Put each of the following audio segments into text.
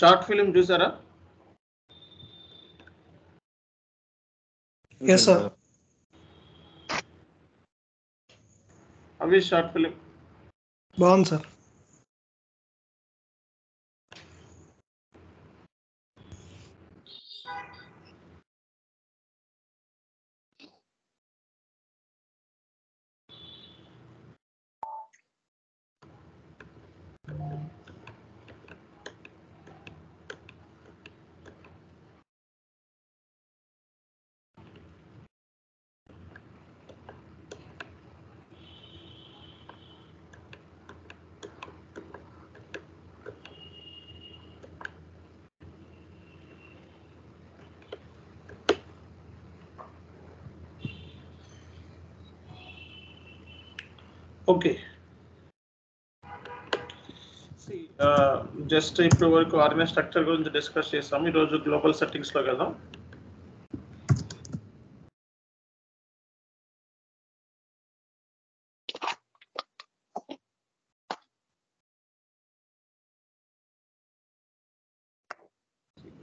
Short film చూసారా? yes sir. అవి short film బాగుంది సార్. Okay. See, just ఇప్పుడు వరకు ఆర్గనైజ్ స్ట్రక్చర్ గురించి డిస్కస్ చేసాం. ఈ రోజు గ్లోబల్ సెట్టింగ్స్ లో వెళ్దాం.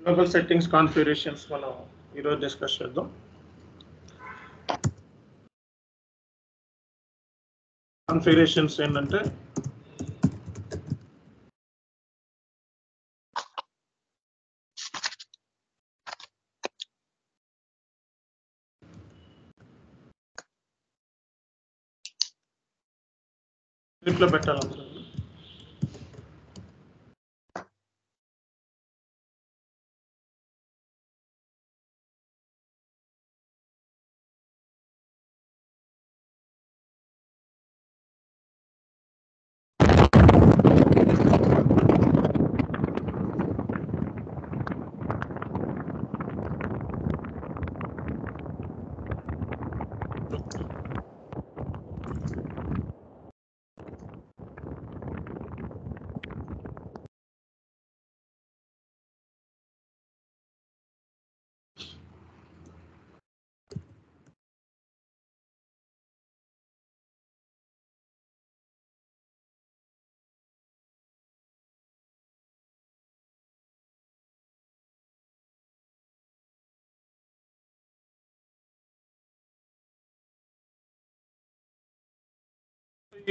గ్లోబల్ సెట్టింగ్స్ కాన్ఫిగరేషన్స్ మనం ఈ రోజు డిస్కస్ చేద్దాం. కాన్ఫిగరేషన్స్ ఏంటంటే స్క్రిప్ట్లో పెట్టాలంటారు.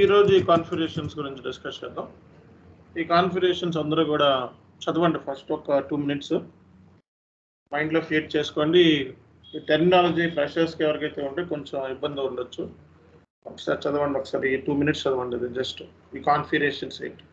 ఈరోజు ఈ కాన్ఫిగరేషన్స్ గురించి డిస్కస్ చేద్దాం. ఈ కాన్ఫిగరేషన్స్ అందరూ కూడా చదవండి. ఫస్ట్ ఒక 2 minutes మైండ్లో క్రియేట్ చేసుకోండి. ఈ టెర్మినాలజీ ఫ్రెషర్స్కి ఎవరికైతే ఉంటే కొంచెం ఇబ్బంది ఉండొచ్చు. ఒకసారి చదవండి, ఒకసారి 2 minutes చదవండి. ఇది జస్ట్ ఈ కాన్ఫిగరేషన్స్ ఏంటి.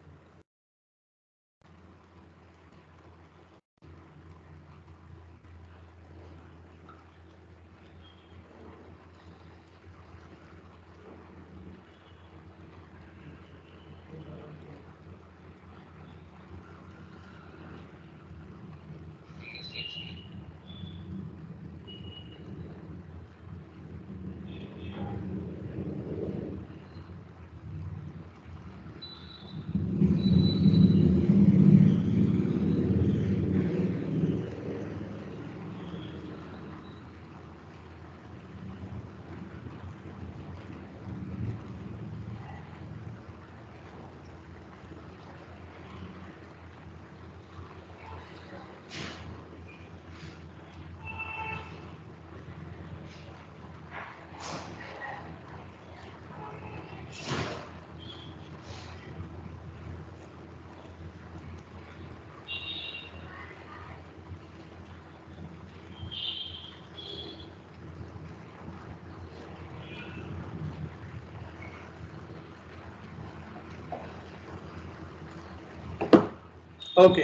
Okay,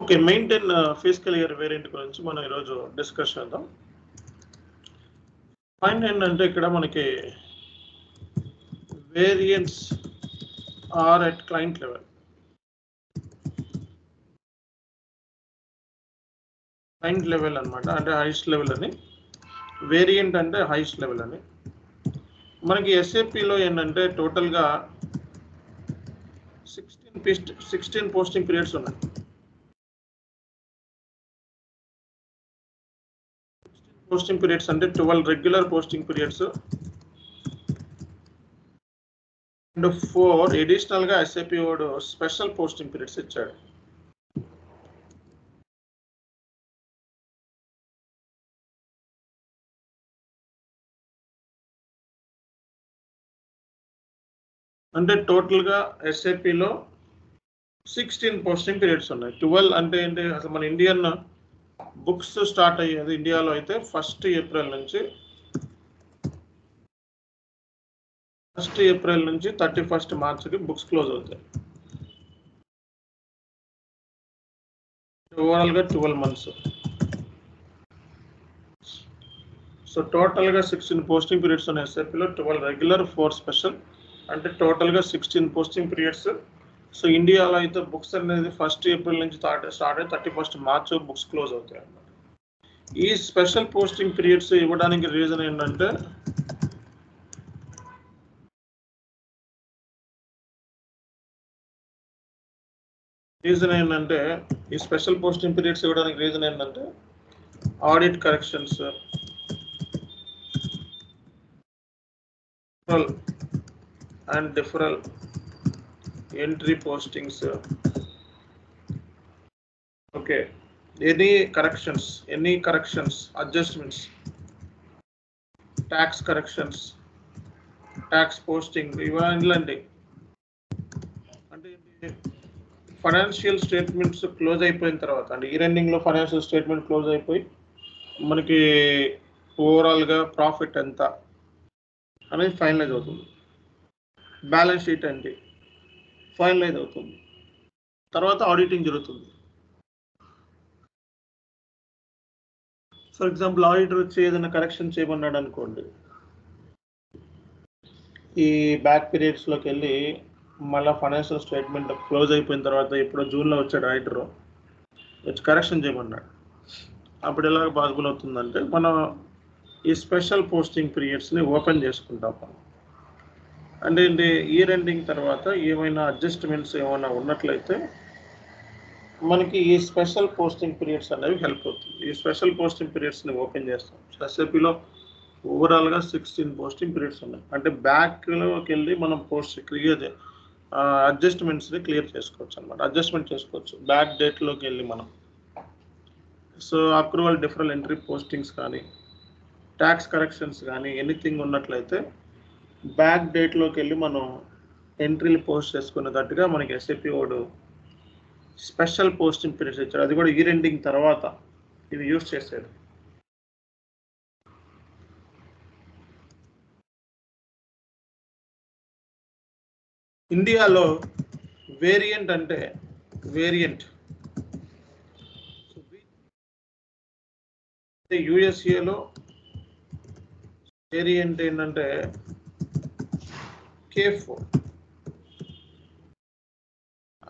okay, maintain fiscal year variant గురించి మనం ఈరోజు డిస్కస్ చేద్దాం. పాయింట్ ఏంటంటే ఇక్కడ మనకి variance are at client level. Client level అనమాట, అంటే హైయెస్ట్ లెవెల్ అని. వేరియంట్ అంటే హైయెస్ట్ లెవెల్ అని. మనకి ఎస్ఏపిలో ఏంటంటే టోటల్గా 16 పోస్టింగ్ పీరియడ్స్ ఉన్నాయి. posting periods and 12 regular posting periods. And 4 additional ga SAP special posting periods ichadu. అంటే టోటల్ గా SAP లో 16 పోస్టింగ్ పీరియడ్స్ ఉన్నాయి. 12 అంటే ఏంటి, అసలు మన ఇండియన్ బుక్స్ స్టార్ట్ అయ్యేది ఇండియాలో అయితే 1 ఏప్రిల్ నుంచి 1 ఏప్రిల్ నుంచి 31 మార్చికి బుక్స్ క్లోజ్ అవుతాయి. ఓవరాల్ గా 12 మంత్స్. సో టోటల్ గా 16 పోస్టింగ్ పీరియడ్స్ ఉన్నాయి SAP లో, 12 రెగ్యులర్ 4 స్పెషల్. అంటే టోటల్గా 16 పోస్టింగ్ పీరియడ్స్. సో ఇండియాలో అయితే బుక్స్ అనేది 1 ఏప్రిల్ నుంచి స్టార్ట్ అయ్యి 31 మార్చ్ బుక్స్ క్లోజ్ అవుతాయి అన్నమాట. ఈ స్పెషల్ పోస్టింగ్ పీరియడ్స్ ఇవ్వడానికి రీజన్ ఏంటంటే ఈ స్పెషల్ పోస్టింగ్ పీరియడ్స్ ఇవ్వడానికి రీజన్ ఏంటంటే audit corrections, and deferral, entry postings, okay, any corrections, adjustments, tax corrections, tax posting, even landing. And financial statements close అయిపోయిన తర్వాత, and year ending లో financial statement close అయిపోయి మనకి overall గా profit ఎంత అనేది ఫైనలైజ్ అవుతుంది. బ్యాలెన్స్ షీట్ అంటే ఫైనలైజ్ అవుతుంది, తర్వాత ఆడిటింగ్ జరుగుతుంది. ఫర్ ఎగ్జాంపుల్ ఆడిటర్ వచ్చి ఏదైనా కరెక్షన్ చేయమన్నాడు అనుకోండి, ఈ బ్యాక్ పీరియడ్స్లోకి వెళ్ళి మళ్ళీ ఫైనాన్షియల్ స్టేట్మెంట్ క్లోజ్ అయిపోయిన తర్వాత ఇప్పుడు జూన్లో వచ్చాడు ఆడిటర్, వచ్చి కరెక్షన్ చేయమన్నాడు. అప్పుడు ఎలాగ పాసిబుల్ అవుతుందంటే మనం ఈ స్పెషల్ పోస్టింగ్ పీరియడ్స్ని ఓపెన్ చేసుకుంటాం. అంటే ఏంటి, ఇయర్ ఎండింగ్ తర్వాత ఏమైనా అడ్జస్ట్మెంట్స్ ఏమైనా ఉన్నట్లయితే మనకి ఈ స్పెషల్ పోస్టింగ్ పీరియడ్స్ అనేవి హెల్ప్ అవుతుంది. ఈ స్పెషల్ పోస్టింగ్ పీరియడ్స్ని ఓపెన్ చేస్తాం. SAPలో ఓవరాల్గా 16 పోస్టింగ్ పీరియడ్స్ ఉన్నాయి. అంటే బ్యాక్లోకి వెళ్ళి మనం అడ్జస్ట్మెంట్స్ని క్లియర్ చేసుకోవచ్చు అనమాట. అడ్జస్ట్మెంట్ చేసుకోవచ్చు బ్యాక్ డేట్లోకి వెళ్ళి మనం. So accrual different entry postings కానీ ట్యాక్స్ కరెక్షన్స్ కానీ ఎనీథింగ్ ఉన్నట్లయితే బ్యాక్ డేట్లోకి వెళ్ళి మనం ఎంట్రీలు పోస్ట్ చేసుకునేటట్టుగా మనకి SAP వాడు స్పెషల్ పోస్టింగ్ పీరియడ్స్ ఇచ్చారు. అది కూడా ఇయర్ ఎండింగ్ తర్వాత ఇది యూజ్ చేసేది. ఇండియాలో వేరియంట్ అంటే USA లో వేరియంట్ ఏంటంటే K4.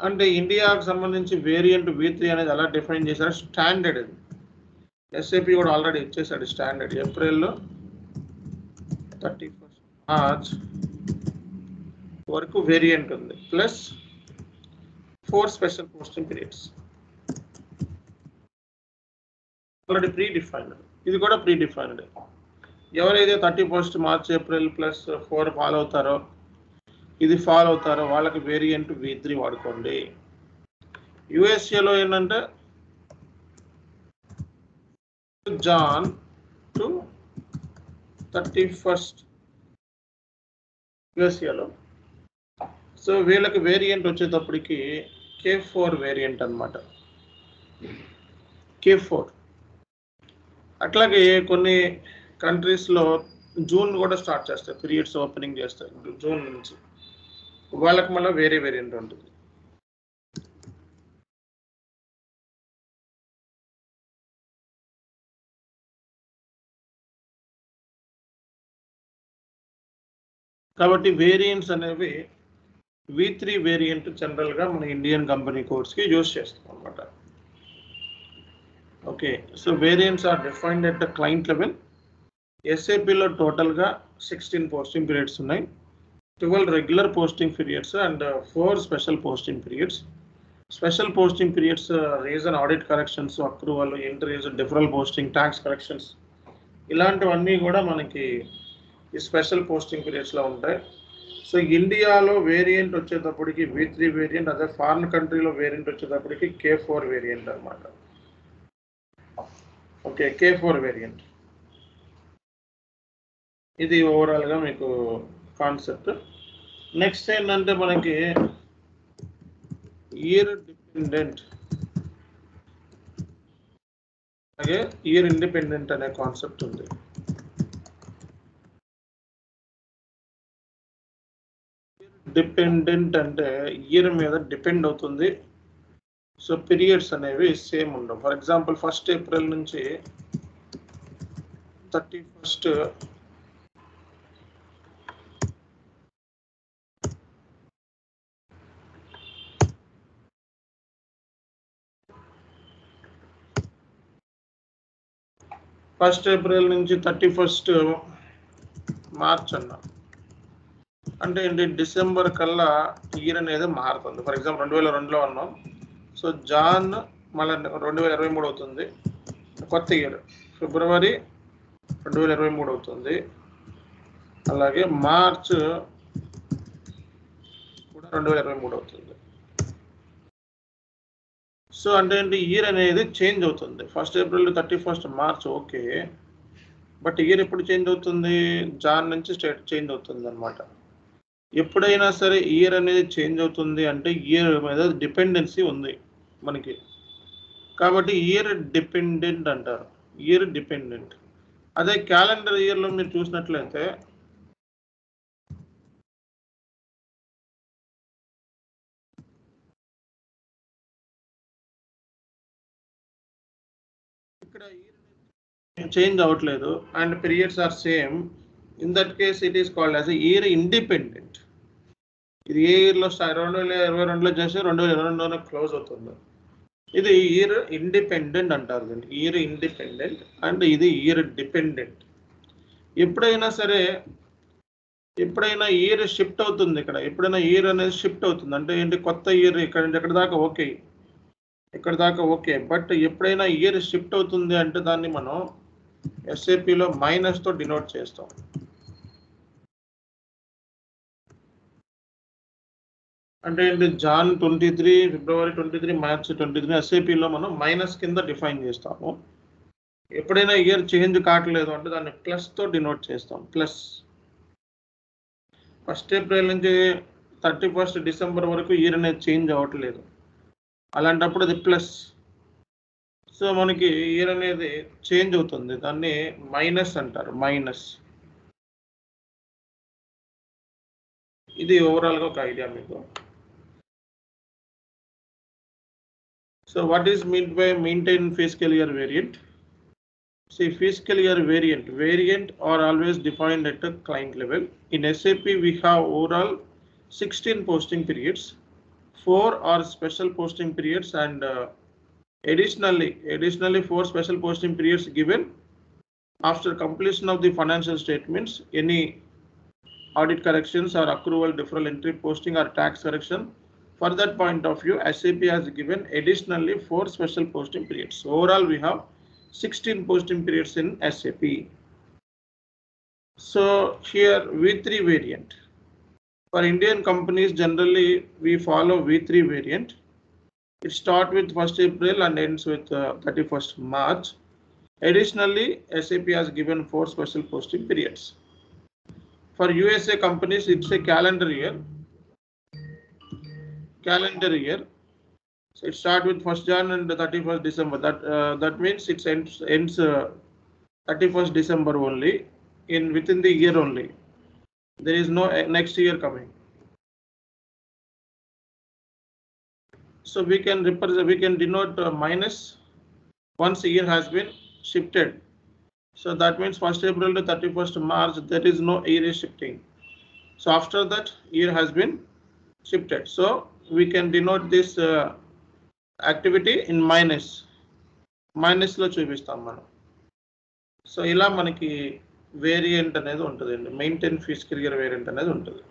అంటే ఇండియాకు సంబంధించి వేరియంట్ V3 అనేది ఎలా డిఫైన్ చేశారు, స్టాండర్డ్ ఇది. SAP కూడా ఆల్రెడీ ఇచ్చేసాడు స్టాండర్డ్. ఏప్రిల్లో 31 మార్చ్ వరకు వేరియంట్ ఉంది, plus 4 special posting periods already pre defined. ఇది కూడా ప్రీ డిఫైన్డ్. ఎవరైతే 31 మార్చ్ ఏప్రిల్ ప్లస్ 4 ఫాలో అవుతారో వాళ్ళకి వేరియంట్ V3 వాడుకోండి. USA లో ఏంటంటే జాన్ టు 31 USA లో. సో వీళ్ళకి వేరియంట్ వచ్చేటప్పటికి K4 వేరియంట్ అనమాట. K4 అట్లాగే కొన్ని కంట్రీస్లో జూన్ కూడా స్టార్ట్ చేస్తాయి, పీరియడ్స్ ఓపెనింగ్ చేస్తాయి జూన్ నుంచి. వాళ్ళకి మళ్ళీ వేరే వేరియంట్ ఉంటుంది. కాబట్టి వేరియంట్స్ అనేవి V3 వేరియంట్ జనరల్గా మన ఇండియన్ కంపెనీ కోర్స్కి యూజ్ చేస్తాం అనమాట. Okay, so variants are defined at the client level. SAPలో టోటల్గా 16 పోస్టింగ్ పీరియడ్స్ ఉన్నాయి, 12 regular posting periods and 4 special posting periods. Special posting periods reason audit corrections, accrual, entries, deferral posting, tax corrections, ఇలాంటివన్నీ కూడా మనకి ఈ special posting పీరియడ్స్లో ఉంటాయి. So ఇండియాలో variant వచ్చేటప్పటికి V3 వేరియంట్, అదే ఫారిన్ కంట్రీలో వేరియంట్ వచ్చేటప్పటికి K4 వేరియంట్ అనమాట. Okay, K4 variant. ఇది ఓవరాల్గా మీకు కాన్సెప్ట్. నెక్స్ట్ ఏంటంటే మనకి ఇయర్ డిపెండెంట్ అలాగే ఇయర్ ఇండిపెండెంట్ అనే కాన్సెప్ట్ ఉంది. డిపెండెంట్ అంటే ఇయర్ మీద డిపెండ్ అవుతుంది. సో పీరియడ్స్ అనేవి సేమ్ ఉండవు. ఫర్ ఎగ్జాంపుల్ 1 ఏప్రిల్ నుంచి 31 1 ఏప్రిల్ నుంచి 31 మార్చ్ అన్నా అంటే ఏంటి, డిసెంబర్ కల్లా ఇయర్ అనేది మారుతుంది. ఫర్ ఎగ్జాంపుల్ 2002లో ఉన్నాం, సో జాన్ మళ్ళీ 2023 అవుతుంది, కొత్త ఇయర్. ఫిబ్రవరి 2023 అవుతుంది, అలాగే మార్చ్ కూడా 2023 అవుతుంది. సో అంటే ఏంటి, ఇయర్ అనేది చేంజ్ అవుతుంది. 1 April 31 March okay, but year ఎప్పుడు చేంజ్ అవుతుంది, జాన్ నుంచి స్టేట్ చేంజ్ అవుతుంది అనమాట. ఎప్పుడైనా సరే ఇయర్ అనేది చేంజ్ అవుతుంది అంటే ఇయర్ మీద డిపెండెన్సీ ఉంది మనకి, కాబట్టి ఇయర్ డిపెండెంట్ అంటారు. Year dependent. అదే క్యాలెండర్ ఇయర్లో మీరు చూసినట్లయితే ఇక్కడ ఇయర్ చేంజ్ అవ్వట్లేదు and periods are same. In that case it is called as year independent. ఇది ఏ ఇయర్లో 2022లో చేసి 2022 క్లోజ్ అవుతుంది. ఇది ఇయర్ ఇండిపెండెంట్ అంటారు దీన్ని, ఇయర్ ఇండిపెండెంట్. అండ్ ఇది ఇయర్ డిపెండెంట్. ఎప్పుడైనా సరే ఎప్పుడైనా ఇయర్ షిఫ్ట్ అవుతుంది. ఇక్కడ ఎప్పుడైనా ఇయర్ అనేది షిఫ్ట్ అవుతుంది అంటే ఏంటి, కొత్త ఇయర్ ఇక్కడ నుంచి ఎక్కడ దాకా ఓకే, ఇక్కడ దాకా ఓకే, బట్ ఎప్పుడైనా ఇయర్ షిఫ్ట్ అవుతుంది అంటే దాన్ని మనం SAPలో మైనస్తో డినోట్ చేస్తాం. అంటే ఏంటి, జాన్ 23, ఫిబ్రవరి 23, మార్చ్ 23 SAPలో మనం మైనస్ కింద డిఫైన్ చేస్తాము. ఎప్పుడైనా ఇయర్ చేంజ్ కావట్లేదు అంటే దాన్ని ప్లస్తో డినోట్ చేస్తాం. ప్లస్ 1 ఏప్రిల్ నుంచి 31 డిసెంబర్ వరకు ఇయర్ అనేది చేంజ్ అవ్వట్లేదు, అలాంటప్పుడు అది ప్లస్. సో మనకి ఇయర్ అనేది చేంజ్ అవుతుంది, దాన్ని మైనస్ అంటారు, మైనస్. ఇది ఓవరాల్గా ఒక ఐడియా మీకు. So what is mean by maintain fiscal year variant? See, fiscal year variant are always defined at a client level. In SAP we have overall 16 posting periods, 4 are special posting periods and additionally 4 special posting periods given after completion of the financial statements, any audit corrections or accrual deferral entry posting or tax correction. For that point of view, SAP has given additionally 4 special posting periods. Overall we have 16 posting periods in SAP. So here V3 variant. For Indian companies generally we follow V3 variant. It starts with 1st April and ends with 31st March. Additionally, SAP has given 4 special posting periods. For USA companies, it's a calendar year. Calendar year. So it starts with 1st Jan and 31st December. That means it ends 31st December only, within the year only. There is no next year coming. So we can denote minus once year has been shifted. So that means 1st April to 31st March there is no year shifting. So after that year has been shifted. So we can denote this activity in minus lo chupistam manam. So ila manaki variant anedi untadandi, maintain fiscal year variant anedi untadi.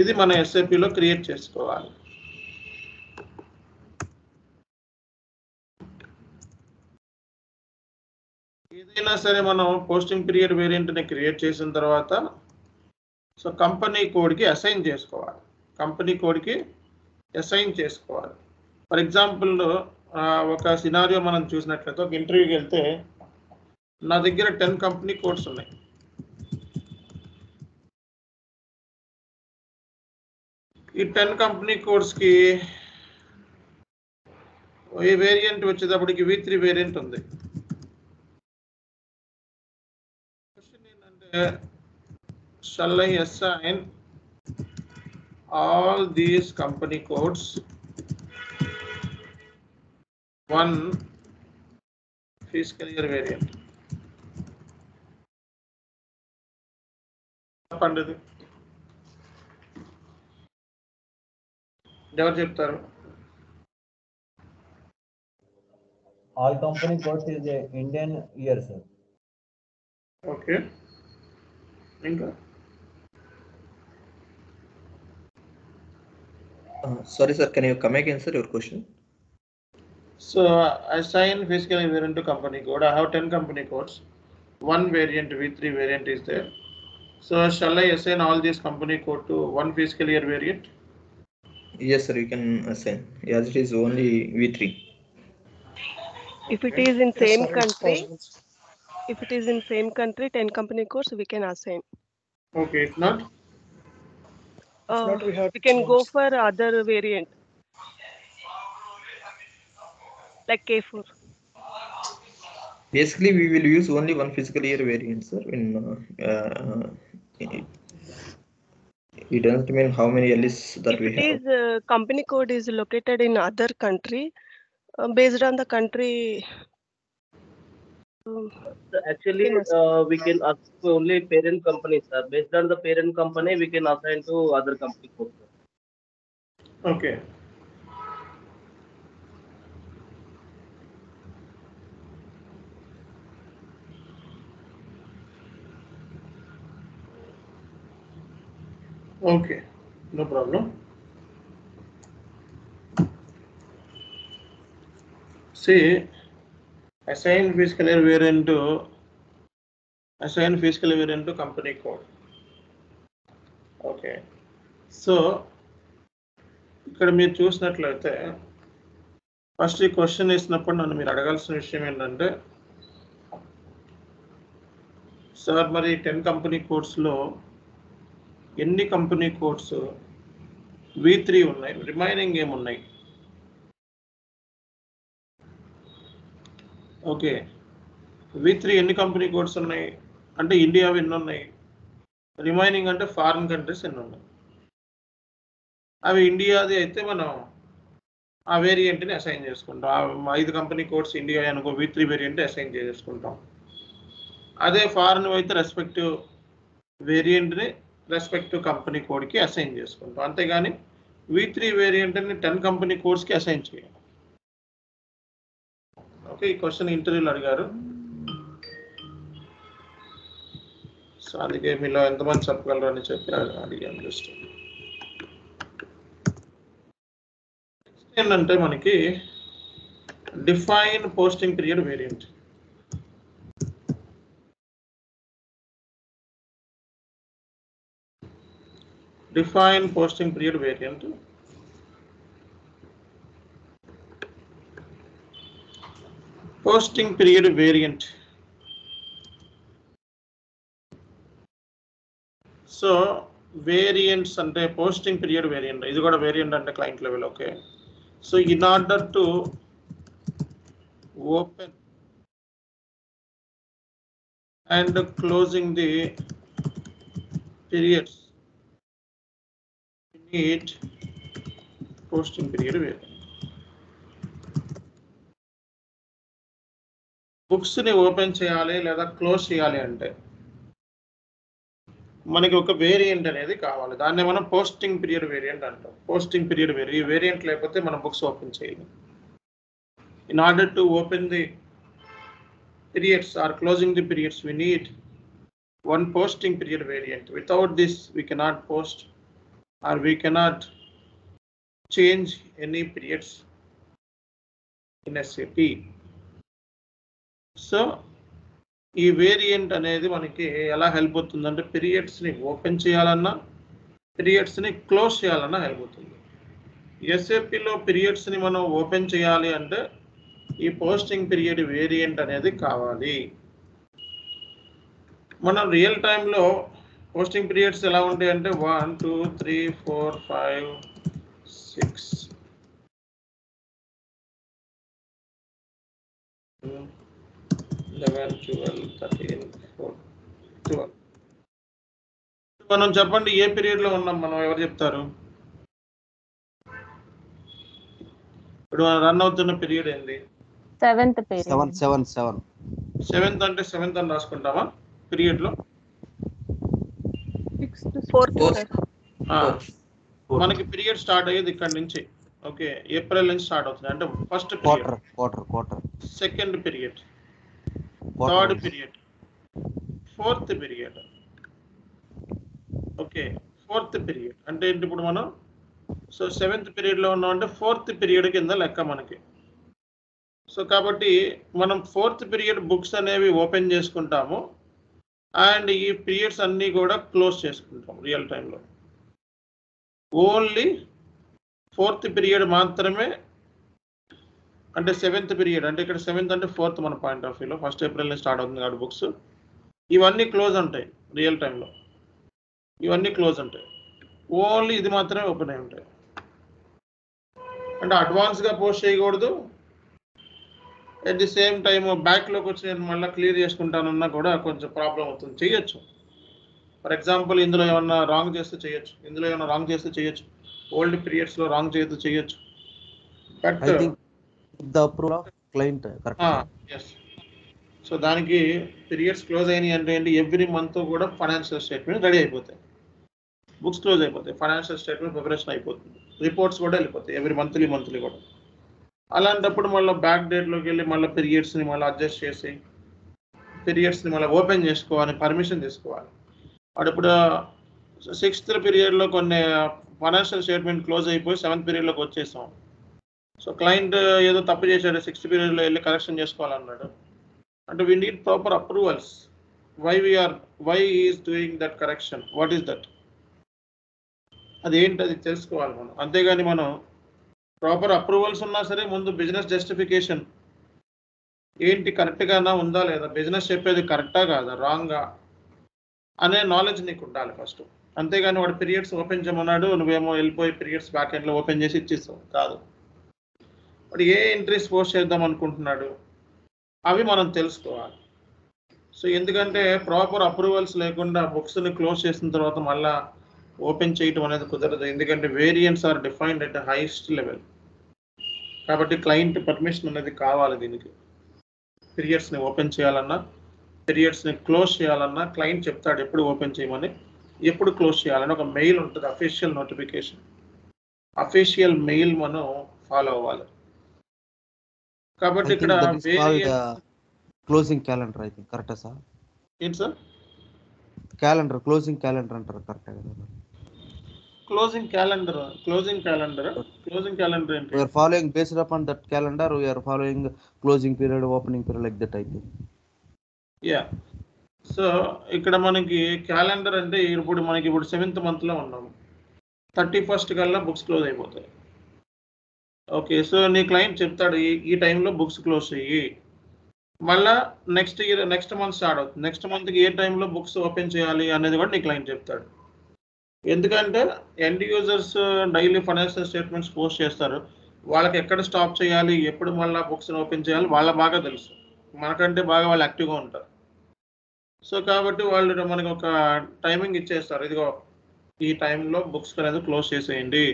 ఇది మన SAPలో create చేసుకోవాలి. ఏదైనా సరే మనం posting period వేరియంట్ని create చేసిన తర్వాత so company కోడ్కి assign చేసుకోవాలి, ఫర్ ఎగ్జాంపుల్ ఒక సినారియో మనం చూసినట్లయితే ఒక ఇంటర్వ్యూకి వెళ్తే నా దగ్గర 10 కంపెనీ కోడ్స్ ఉన్నాయి. ఈ 10 కంపెనీ కోడ్స్కి ఈ వేరియంట్ వచ్చేటప్పటికి V3 వేరియంట్ ఉంది. క్వశ్చన్ ఏంటంటే shall I assign all these company codes one physical year variant? చెప్పండి, ఎవరు చెప్తారు? All company codes is a Indian year, sir. Okay. Inka. Sorry, sir. Can you come again, sir, your question? So assign fiscal variant to company code. I have 10 company codes. One variant V3 variant is there. So shall I assign all these company code to one fiscal year variant? Yes, sir. You can assign. Yes, it is only V3. If it is in same country, 10 company codes we can assign. Okay, if not, we can go for other variant like K4. Basically, we will use only one fiscal year variant, sir. It doesn't mean how many LS that we have. If company code is located in other country. Based on the country, actually we can ask only parent company, sir. Based on the parent company, we can assign to other company code. Okay. Okay. No problem. See, assign fiscal variant to company code. Okay. So ఇక్కడ మీరు చూసినట్లయితే first ఈ question వేసినప్పుడు నన్ను మీరు అడగాల్సిన విషయం ఏంటంటే, సార్ మరి 10 కంపెనీ కోడ్స్లో ఎన్ని కంపెనీ కోడ్స్ V3 ఉన్నాయి, రిమైనింగ్ ఏమున్నాయి? ఓకే, V3 ఎన్ని కంపెనీ కోడ్స్ ఉన్నాయి అంటే ఇండియా ఎన్ని ఉన్నాయి, రిమైనింగ్ అంటే ఫారిన్ కంట్రీస్ ఎన్ని ఉన్నాయి. అవి ఇండియాది అయితే మనం ఆ వేరియంట్ని అసైన్ చేసుకుంటాం. ఆ 5 కంపెనీ కోడ్స్ ఇండియా అనుకో, V3 వేరియంట్ అసైన్ చేసుకుంటాం. అదే ఫారిన్ అయితే రెస్పెక్టివ్ వేరియంట్ని రెస్పెక్టివ్ కంపెనీ కోడ్కి అసైన్ చేసుకుంటాం. అంతేగాని V3 వేరియంట్ని 10 కంపెనీ కోడ్స్కి అసైన్ చేయాలి. ఓకే, ఈ క్వశ్చన్ ఇంటర్వ్యూలు అడిగారు. సో అందుకే మీలో ఎంతమంది చెప్పగలరు అని చెప్పి అడిగాను. జస్ట్ నెక్స్ట్ ఏంటంటే మనకి define posting period variant. So variants అంటే పోస్టింగ్ పీరియడ్ వేరియంట్, ఇది కూడా వేరియంట్ అంటే client level. Okay, so in order to open and closing the periods you need posting period variant. బుక్స్ని ఓపెన్ చేయాలి లేదా క్లోజ్ చేయాలి అంటే మనకి ఒక వేరియంట్ అనేది కావాలి. దాన్ని మనం పోస్టింగ్ పీరియడ్ వేరియంట్ అంటాం. ఈ వేరియంట్ లేకపోతే మనం బుక్స్ ఓపెన్ చేయలేం. In order to open the periods or closing the periods we need one posting period variant. Without this we cannot post or we cannot change any periods in SAP. So ఈ variant అనేది మనకి ఎలా help అవుతుందంటే పీరియడ్స్ని open చేయాలన్నా పీరియడ్స్ని close చేయాలన్నా help అవుతుంది. ఎస్ఏపిలో పీరియడ్స్ని మనం open చేయాలి అంటే ఈ పోస్టింగ్ పీరియడ్ వేరియంట్ అనేది కావాలి. మనం రియల్ టైంలో పోస్టింగ్ పీరియడ్స్ ఎలా ఉంటాయి అంటే 1 2 3 4 5 6 11 12 13 14 12. మనం చెప్పండి ఏ పీరియడ్లో ఉన్నాం మనం, ఎవరు చెప్తారు? ఇప్పుడు రన్ అవుతున్న పీరియడ్ ఏంది? 7th period. 7th అంటే 7th అని రాసుకుంటామా? పీరియడ్ లో 6 to 4 మనకి పీరియడ్ స్టార్ట్ అయ్యేది ఇక్కడ నుంచి. ఓకే, ఏప్రిల్ నుంచి స్టార్ట్ అవుతుంది. అంటే first quarter, second period, third period, fourth period. Okay, fourth period అంటే ఏంటి? ఇప్పుడు మనం సో 7th పీరియడ్లో ఉన్నాం అంటే 4th పీరియడ్ కింద లెక్క మనకి. సో కాబట్టి మనం 4th పీరియడ్ బుక్స్ అనేవి ఓపెన్ చేసుకుంటాము అండ్ ఈ పీరియడ్స్ అన్నీ కూడా క్లోజ్ చేసుకుంటాము రియల్ టైంలో. ఓన్లీ 4th పీరియడ్ మాత్రమే, అంటే 7th పీరియడ్ అంటే ఇక్కడ 7th అంటే 4th మన పాయింట్ ఆఫ్ వ్యూలో. 1 ఏప్రిల్ స్టార్ట్ అవుతుంది కాబట్టి బుక్స్ ఇవన్నీ క్లోజ్ ఉంటాయి రియల్ టైంలో. ఇవన్నీ క్లోజ్ ఉంటాయి, ఓన్లీ ఇది మాత్రమే ఓపెన్ అయి ఉంటాయి. అంటే అడ్వాన్స్గా పోస్ట్ చేయకూడదు, అట్ ది సేమ్ టైం బ్యాక్లోకి వచ్చి నేను మళ్ళీ క్లియర్ చేసుకుంటానన్నా కూడా కొంచెం ప్రాబ్లం అవుతుంది. చేయొచ్చు, ఫర్ ఎగ్జాంపుల్ ఇందులో ఏమన్నా రాంగ్ చేస్తే చేయొచ్చు, ఓల్డ్ పీరియడ్స్లో రాంగ్ చేయొచ్చు బట్ సో దానికి పీరియడ్స్ క్లోజ్ అయినాయి అంటే ఏంటి, ఎవ్రీ మంత్ కూడా ఫైనాన్షియల్ స్టేట్మెంట్ రెడీ అయిపోతాయి, బుక్స్ క్లోజ్ అయిపోతాయి, ఫైనాన్షియల్ స్టేట్మెంట్ ప్రిపరేషన్ అయిపోతుంది, రిపోర్ట్స్ కూడా వెళ్ళిపోతాయి ఎవ్రీ మంత్లీ కూడా. అలాంటప్పుడు మళ్ళీ బ్యాక్ డేట్లోకి వెళ్ళి మళ్ళీ పీరియడ్స్ని మళ్ళీ అడ్జస్ట్ చేసి పీరియడ్స్ని మళ్ళీ ఓపెన్ చేసుకోవాలి, పర్మిషన్ తీసుకోవాలి. వాడు ఇప్పుడు 6th పీరియడ్లో కొన్ని ఫైనాన్షియల్ స్టేట్మెంట్ క్లోజ్ అయిపోయి 7th పీరియడ్లోకి వచ్చేసాం. సో క్లయింట్ ఏదో తప్పు చేశాడు, 6th పీరియడ్లో వెళ్ళి కరెక్షన్ చేసుకోవాలన్నాడు అంటే we need proper approvals. Why is doing that correction, what is that, అదేంటి అది తెలుసుకోవాలి మనం. అంతేగాని మనం ప్రాపర్ అప్రూవల్స్ ఉన్నా సరే ముందు బిజినెస్ జస్టిఫికేషన్ ఏంటి, కరెక్ట్గానా ఉందా లేదా, బిజినెస్ చెప్పేది కరెక్టా కాదా రాంగా అనే నాలెడ్జ్ నీకు ఉండాలి ఫస్ట్. అంతేగాని వాడు పీరియడ్స్ ఓపెన్ చేయమన్నాడు, నువ్వేమో వెళ్ళిపోయి పీరియడ్స్ బ్యాక్ ఎండ్లో ఓపెన్ చేసి ఇచ్చేస్తావు, కాదు. వాడు ఏ ఎంట్రీస్ పోస్ట్ చేద్దాం అనుకుంటున్నాడు అవి మనం తెలుసుకోవాలి. సో ఎందుకంటే ప్రాపర్ అప్రూవల్స్ లేకుండా బుక్స్ని క్లోజ్ చేసిన తర్వాత మళ్ళీ ఓపెన్ చేయటం అనేది కుదరదు. ఎందుకంటే variance are defined at highest level కాబట్టి క్లయింట్ పర్మిషన్ అనేది కావాలి. దీనికి పీరియడ్స్ని ఓపెన్ చేయాలన్నా పీరియడ్స్ని క్లోజ్ చేయాలన్నా క్లయింట్ చెప్తాడు ఎప్పుడు ఓపెన్ చేయమని, ఎప్పుడు క్లోజ్ చేయాలని ఒక మెయిల్ ఉంటుంది, అఫీషియల్ నోటిఫికేషన్, అఫీషియల్ మెయిల్ మనం ఫాలో అవ్వాలి. కాబట్టి ఇక్కడ క్లోజింగ్ క్యాలెండర్ అయితే కరెక్టా సార్? ఏంటి సార్ క్యాలెండర్, క్లోజింగ్ క్యాలెండర్ అంటారు కరెక్టా కదా? క్లోజింగ్ క్యాలెండర్ ఏంటి? You are following based upon that calendar you are following closing period, opening period like that అయితే. యా, సో ఇక్కడ మనకి క్యాలెండర్ అంటే ఇప్పుడు మనకి 7th మంత్లో ఉన్నాము, 31st కల్లా బుక్స్ క్లోజ్ అయిపోతాయి. ఓకే, సో నీ క్లయింట్ చెప్తాడు ఈ టైంలో బుక్స్ క్లోజ్ చెయ్యి, మళ్ళా నెక్స్ట్ మంత్ స్టార్ట్ అవుతుంది, నెక్స్ట్ మంత్కి ఏ టైంలో బుక్స్ ఓపెన్ చేయాలి అనేది కూడా నీ క్లయింట్ చెప్తాడు. ఎందుకంటే end users daily financial statements post చేస్తారు, వాళ్ళకి ఎక్కడ స్టాప్ చేయాలి, ఎప్పుడు మళ్ళీ బుక్స్ని ఓపెన్ చేయాలి వాళ్ళ బాగా తెలుసు, మనకంటే బాగా వాళ్ళు యాక్టివ్గా ఉంటారు. సో కాబట్టి వాళ్ళు మనకి ఒక టైమింగ్ ఇచ్చేస్తారు, ఇదిగో ఈ టైంలో బుక్స్ అనేది క్లోజ్ చేసేయండి,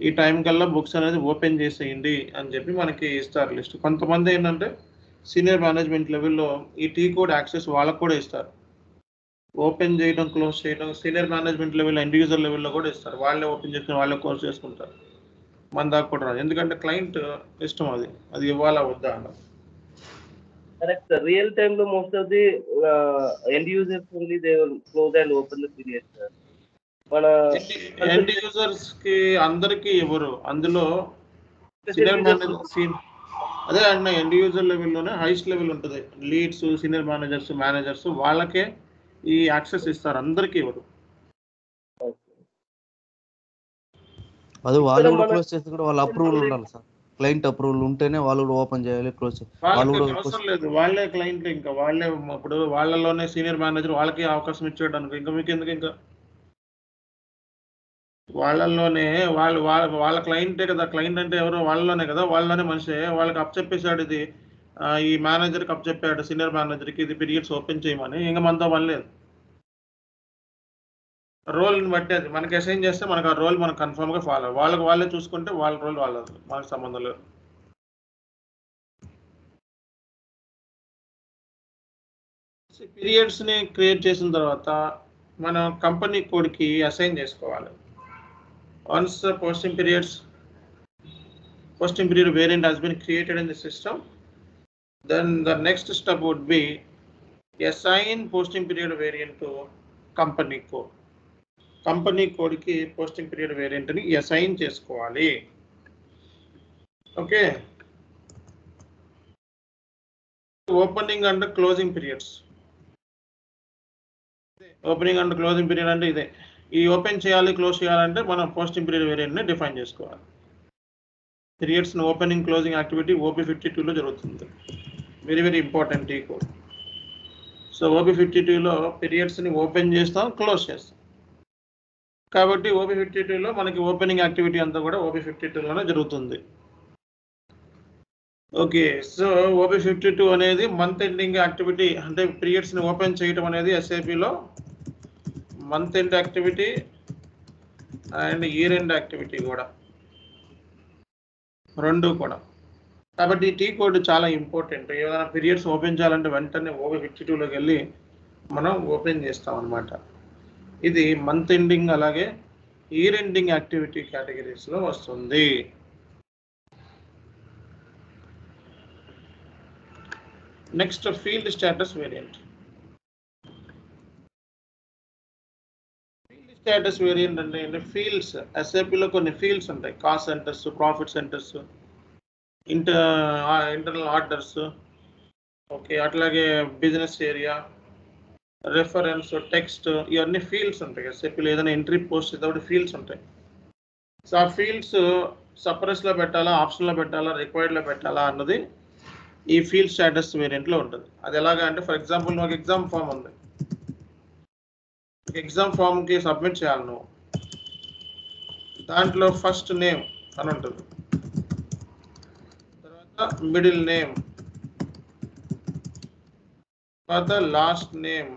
ఈ టైం కల్లా బుక్స్ అనేది ఓపెన్ చేసేయండి అని చెప్పి మనకి ఇస్తారు లిస్ట్. కొంతమంది ఏంటంటే సీనియర్ మేనేజ్మెంట్ లెవెల్లో ఈ టీ కోడ్ యాక్సెస్ వాళ్ళకు కూడా ఇస్తారు, ఓపెన్ చేయడం క్లోజ్ చేయడం సీనియర్ మేనేజ్మెంట్ లెవెల్లో ఎండ్ యూజర్ లెవెల్లో కూడా ఇస్తారు, వాళ్ళే ఓపెన్ చేసుకుని వాళ్ళే క్లోజ్ చేసుకుంటారు, మన దాకా కూడా రాదు. ఎందుకంటే క్లయింట్ ఇష్టం అది అది ఇవ్వాలా వద్దా అన్న. కరెక్ట్, రియల్ టైంలో most of the end users only they will close and open the period. మన ఎండ్ యూజర్స్ కి అందరికీ ఎవరు అందులో అదే అంటున్నా ఎండ్ యూజర్ లెవెల్లోనే హైస్ట్ లెవెల్ ఉంటుంది. లీడ్స్, సీనియర్ మేనేజర్స్, మేనేజర్స్ వాళ్ళకే ఈ యాక్సెస్ ఇస్తారు, అందరికీ ఇవ్వరు. అది వాళ్ళు కూడా క్లోజ్ చేసి కూడా వాళ్ళ అప్రూవల్ ఉండాలి సార్. క్లయింట్ అప్రూవల్ ఉంటేనే వాళ్ళు కూడా ఓపెన్ చేయాలి, క్లోజ్ చేయాలి. అవసరం లేదు, వాళ్ళే క్లయింట్, ఇంకా వాళ్ళే. ఇప్పుడు వాళ్ళలోనే సీనియర్ మేనేజర్ వాళ్ళకి అవకాశం ఇచ్చేయడానికి ఇంకా మీకు ఎందుకు, ఇంకా వాళ్ళలోనే వాళ్ళు వాళ్ళ క్లయింటే కదా. క్లయింట్ అంటే ఎవరో వాళ్ళలోనే కదా, వాళ్ళలోనే మనిషి వాళ్ళకి అప్ చెప్పేశాడు, ఇది ఈ మేనేజర్కి అప్ చెప్పాడు, సీనియర్ మేనేజర్కి ఇది పీరియడ్స్ ఓపెన్ చేయమని. ఇంకా మనతో పని లేదు, రోల్ని బట్టి అది మనకి అసైన్ చేస్తే మనకు ఆ రోల్ మనకు కన్ఫర్మ్గా ఫాలో. వాళ్ళకి వాళ్ళే చూసుకుంటే వాళ్ళ రోల్ వాళ్ళది, మనకు సంబంధం లేదు. పీరియడ్స్ని క్రియేట్ చేసిన తర్వాత మనం కంపెనీ కోడ్కి అసైన్ చేసుకోవాలి. Once the posting period variant has been created in the system, then the next step would be assign posting period variant to company code. Company code ki posting period variant ni assign cheskovali. Okay. Opening and closing periods. Opening and closing period ante ide. ఈ open చేయాలి, close చేయాలంటే మనం posting period వేరియంట్ని define చేసుకోవాలి. పీరియడ్స్ని opening closing activity OB52లో జరుగుతుంది. Very very important ఈ కోడ్. సో OB52లో పీరియడ్స్ని ఓపెన్ చేస్తాం, క్లోజ్ చేస్తాం. కాబట్టి OB52లో మనకి ఓపెనింగ్ యాక్టివిటీ అంతా కూడా OB52లోనే జరుగుతుంది. ఓకే, సో OB52 అనేది మంత్ ఎండింగ్ యాక్టివిటీ. అంటే పీరియడ్స్ని ఓపెన్ చేయడం అనేది SAPలో month end activity and year end activity కూడా, రెండు కూడా. కాబట్టి ఈ టీ కోడ్ చాలా ఇంపార్టెంట్. ఏదైనా పీరియడ్స్ ఓపెన్ చేయాలంటే వెంటనే OB52లోకి వెళ్ళి మనం ఓపెన్ చేస్తాం అనమాట. ఇది మంత్ ఎండింగ్ అలాగే ఇయర్ ఎండింగ్ యాక్టివిటీ కేటగిరీస్లో వస్తుంది. Next field status variant. Status variant అంటే ఏంటంటే ఫీల్డ్స్. SAPలో కొన్ని ఫీల్డ్స్ ఉంటాయి. Cost centres, profit centres, internal orders, okay, అట్లాగే బిజినెస్ ఏరియా, రెఫరెన్స్, టెక్స్ట్, ఇవన్నీ ఫీల్డ్స్ ఉంటాయి. SAPలో ఏదైనా ఎంట్రీ పోస్ట్ ఇదొకటి ఫీల్డ్స్ ఉంటాయి. సో ఆ ఫీల్డ్స్ సపరేట్స్లో పెట్టాలా, ఆప్షన్లో పెట్టాలా, రిక్వైర్డ్లో పెట్టాలా అన్నది ఈ ఫీల్డ్ స్టేటస్ వేరియంట్లో ఉంటుంది. అది ఎలాగా అంటే, ఫర్ ఎగ్జాంపుల్ నాకు ఎగ్జామ్ ఫామ్ ఉంది, ఎగ్జామ్ ఫామ్కి సబ్మిట్ చేయాలి నువ్వు. దాంట్లో ఫస్ట్ నేమ్ అని ఉంటుంది, తర్వాత మిడిల్ నేమ్, తర్వాత లాస్ట్ నేమ్,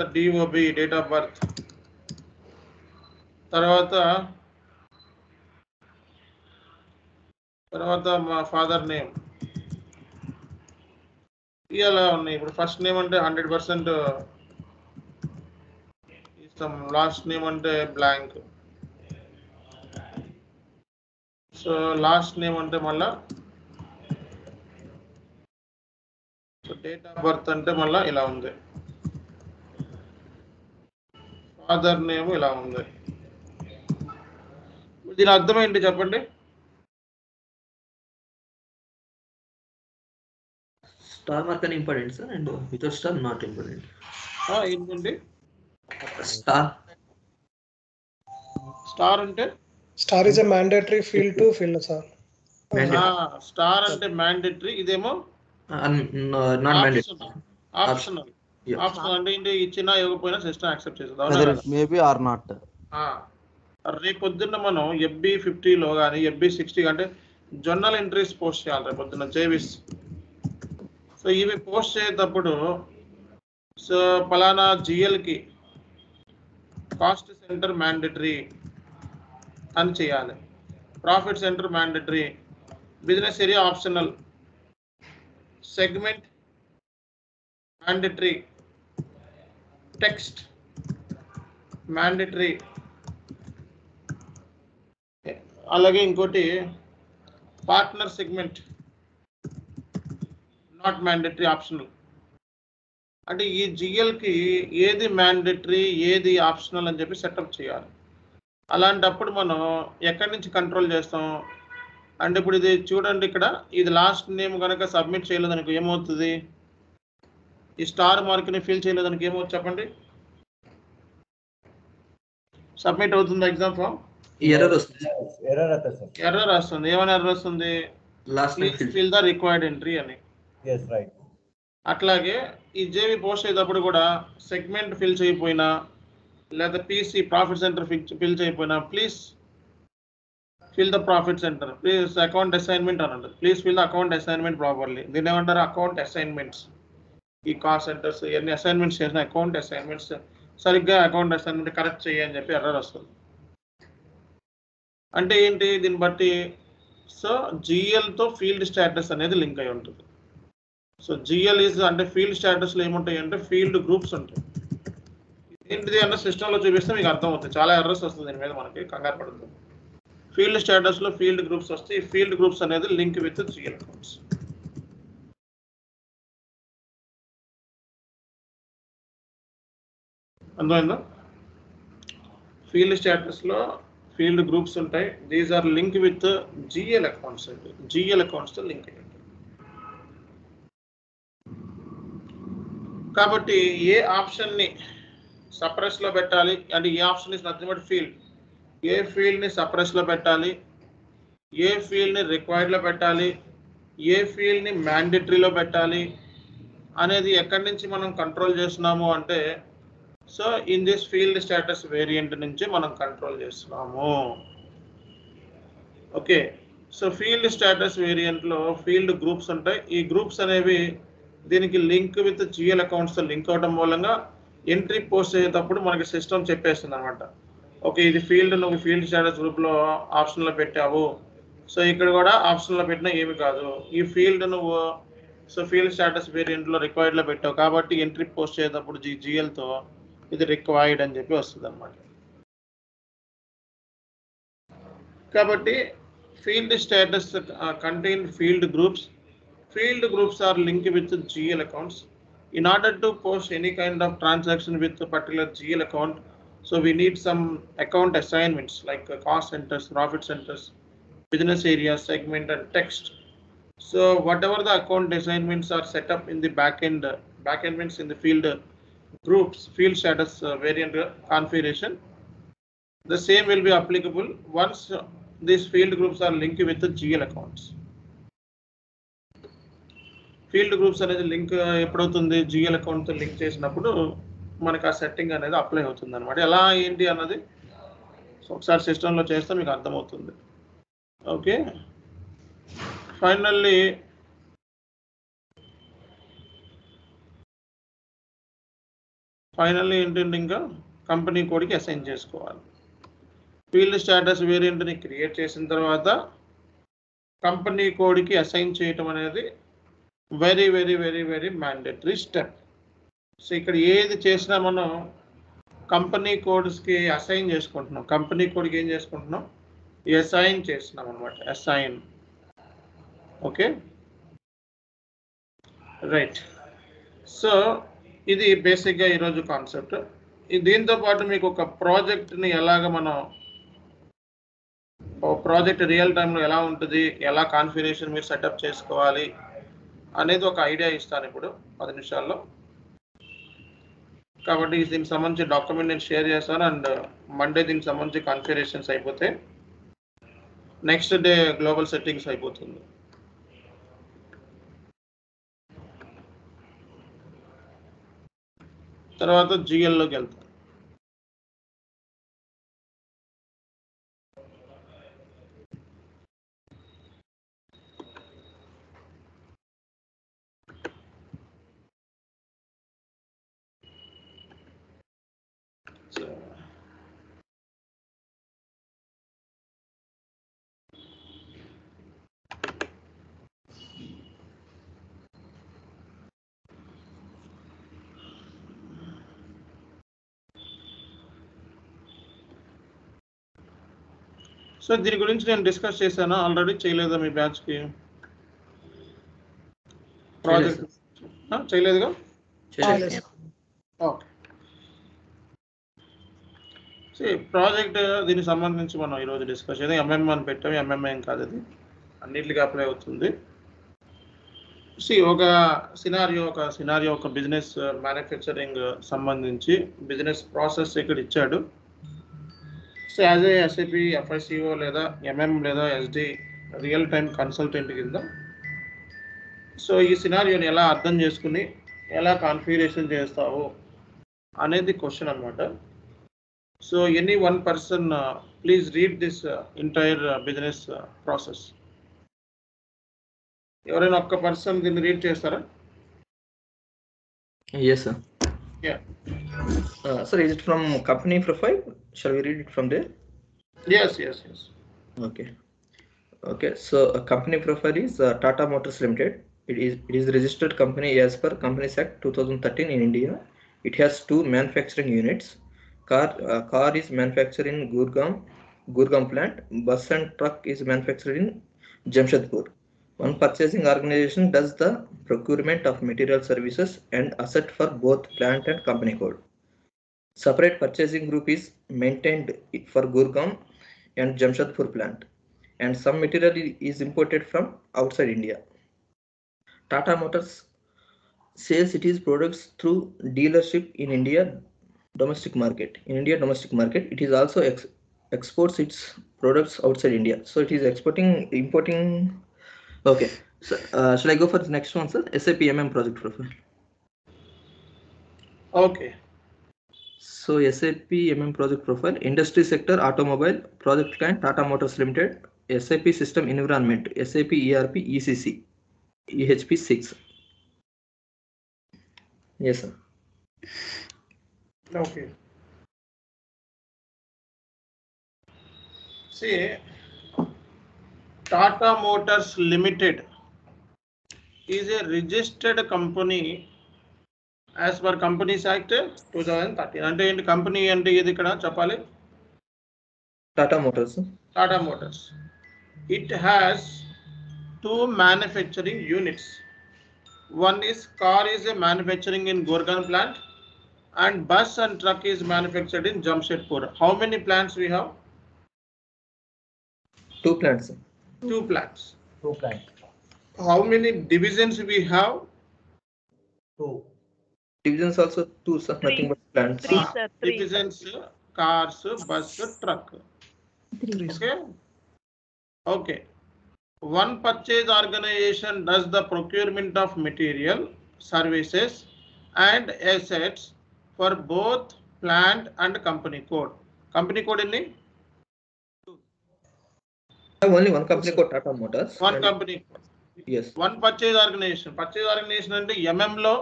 తర్వాత DOB డేట్ ఆఫ్ బర్త్, తర్వాత మా ఫాదర్ నేమ్, ఇలా ఉన్నాయి. ఇప్పుడు ఫస్ట్ నేమ్ అంటే 100% ఇస్తాం, లాస్ట్ నేమ్ అంటే బ్లాంక్, సో లాస్ట్ నేమ్ అంటే మళ్ళా, సో డేట్ ఆఫ్ బర్త్ అంటే మళ్ళా ఇలా ఉంది, ఫాదర్ నేమ్ ఇలా ఉంది. దీని అర్థం ఏంటి చెప్పండి? Star mark an important sir, and without star not important. Ah, important. Star. Star ante? Star is a mandatory field to fill, sir. Ah, star ante mandatory. Idemo? Not mandatory. Optional. Yeah. Optional ante inde ichina evapoyina system accept chestadu. Whether maybe or not. Ah. Repoddunna manam FB50 lo gaani FB60 ante journal entries post cheyali repoddunna JVs. So ఇవి post చేసేటప్పుడు so పలానా GLకి cost centre mandatory అని చేయాలి, profit centre mandatory, business area optional, segment mandatory, text mandatory, అలాగే ఇంకోటి partner segment not mandatory optional. అంటే ఈ GLకి ఏది మ్యాండేటరీ ఏది ఆప్షనల్ అని చెప్పి సెటప్ చేయాలి. అలాంటప్పుడు మనం ఎక్కడి నుంచి కంట్రోల్ చేస్తాం? And if you the last name, submit the star mark in field game. Submit the exam form. Error. Error. Last name fill the required entry. Yes, right. Atlage, if JV post segment fill cheypoina, let the PC profit center fill cheypoina. Please fill the profit center. Please account assignment another. Please fill the account assignment properly. Then under account assignments, e cost centers, any assignments, account assignments. Sariga account assignment correct cheyan cheppe error vastundi. Ante enti deen batti so GL to field status anedi link ayi untundi. So GL is under field status lo em untayi ante field groups untayi. Intidi anna system lo chupiste meeku artham avutadi. Chaala errors vastundi deeni meeda manaki kangaru padoddu. Field status lo field groups vastayi. Field groups anedi link with GL accounts. And field status law, field groups and type, these are linked with the GL accounts. GL accounts to link. Kabatti, ye option ni suppress lo betali, and ye option is nothing but field. Ye field ni suppress lo betali, ye field ni required lo betali, ye field ni mandatory lo betali, ane di account manam control chestunnamo ante. So in this field status variant nunchi manam control chestunnamo. Okay, so field status variant lo field groups untayi. Ee groups anevi deeniki link with GL accounts tho link avadam moolanga entry post cheyatappudu manaki system cheppesund anamata. Okay, idi field no field status group lo option lo pettavu, so ikkada kuda option lo pettina emi kaadu. Ee field no so field status variant lo required lo pettavu kabatti entry post cheyatappudu GL tho ఇది required అని చెప్పి వస్తుంది అన్నమాట. కాబట్టి field status contain field groups. Field groups are linked with GL accounts. In order to post any kind of transaction with particular GL account, so we need some account assignments like cost centres, profit centres, business areas, segment and text. So whatever the account assignments are set up in the back end means in the field groups field status variant configuration, the same will be applicable once these field groups are linked with the GL accounts. Field groups are linked eppudutundi GL account to link chesinappudu manaku aa setting anedi apply avutundi anamata. Ela enti anadi so okkar system lo chesthe meeku artham avutundi. Okay, finally intending company code assign chesukovali. Field status variant ni create chesin tarvata company code ki assign cheyadam anedi very mandatory step. So ikkada edi chesina manam company codes ki assign chesukuntunam. Company code ki em chesukuntunam, assign chestunnam anamata. Assign. Okay, right. So ఇది బేసిక్గా ఈరోజు concept. దీంతో పాటు మీకు ఒక ప్రాజెక్ట్ని ఎలాగ మనం ప్రాజెక్ట్ రియల్ టైంలో ఎలా ఉంటుంది, ఎలా కాన్ఫిగరేషన్ మీరు సెటప్ చేసుకోవాలి అనేది ఒక ఐడియా ఇస్తాను ఇప్పుడు 10 నిమిషాల్లో. కాబట్టి దీనికి సంబంధించి డాక్యుమెంట్ నేను షేర్ చేస్తాను. అండ్ మండే దీనికి సంబంధించి కాన్ఫిగరేషన్స్ అయిపోతే నెక్స్ట్ డే గ్లోబల్ సెట్టింగ్స్ అయిపోతుంది. తర్వాత జిఎల్లోకి వెళ్తాం. సో దీని గురించి నేను డిస్కస్ చేశాను ఆల్రెడీ. చేయలేదా మీ బ్యాచ్కి ప్రాజెక్ట్? చేయలేదుగా. ఓకే, సో ప్రాజెక్ట్ దీనికి సంబంధించి మనం ఈరోజు డిస్కస్ చేద్దాం. ఎంఎం అని పెట్టాము, ఎంఎంఏం కాదు అది. అన్నిటికీ అప్లై అవుతుంది. ఒక సినారియో ఒక బిజినెస్ మ్యానుఫ్యాక్చరింగ్ సంబంధించి బిజినెస్ ప్రాసెస్ ఇక్కడ ఇచ్చాడు. So as a SAP FICO లేదా MM లేదా SD రియల్ టైమ్ కన్సల్టెంట్ కింద సో ఈ సినారియోని ఎలా అర్థం చేసుకుని ఎలా కాన్ఫిగరేషన్ చేస్తావు అనేది క్వశ్చన్ అనమాట. So any one person please read this entire business process. ఎవరైనా ఒక్క పర్సన్ దీన్ని రీడ్ చేస్తారా? Yes sir. Yeah. Sir, is it from company profile? Shall we read it from there? Yes. Okay. So company profile is Tata Motors Limited. It is registered company as per Companies Act 2013 in India. It has two manufacturing units. Car is manufactured in Gurugram plant. Bus and truck is manufactured in Jamshedpur. One purchasing organization does the procurement of material, services and asset for both plant and company code. Separate purchasing group is maintained for Gurugram and Jamshedpur plant, and some material is imported from outside India. Tata Motors sells its products through dealership in India domestic market. It is also exports its products outside India. So it is importing. Okay. So shall I go for the next one, sir? SAP MM project profile. Okay. So SAP MM project profile, industry sector, automobile, project client, Tata Motors Limited, SAP system environment, SAP ERP, ECC, EHP 6. Yes, sir. Okay. See, Tata Motors Limited is a registered company as per Companies Act 2013. And the company and the Chapale? Tata Motors. It has two manufacturing units. One is car is a manufacturing in Gurugram plant, and bus and truck is manufactured in Jamshedpur. How many plants we have? Two plants. How many divisions we have? Two. Divisions also two, sir. Three. Nothing but plants. Three, sir. Three. Divisions, cars, bus, truck. Three. Okay. One purchase organization does the procurement of material, services and assets for both plant and company code. Company code only? Only one company code, Tata Motors. One company code. Yes. One purchase organization. Purchase organization and MM lo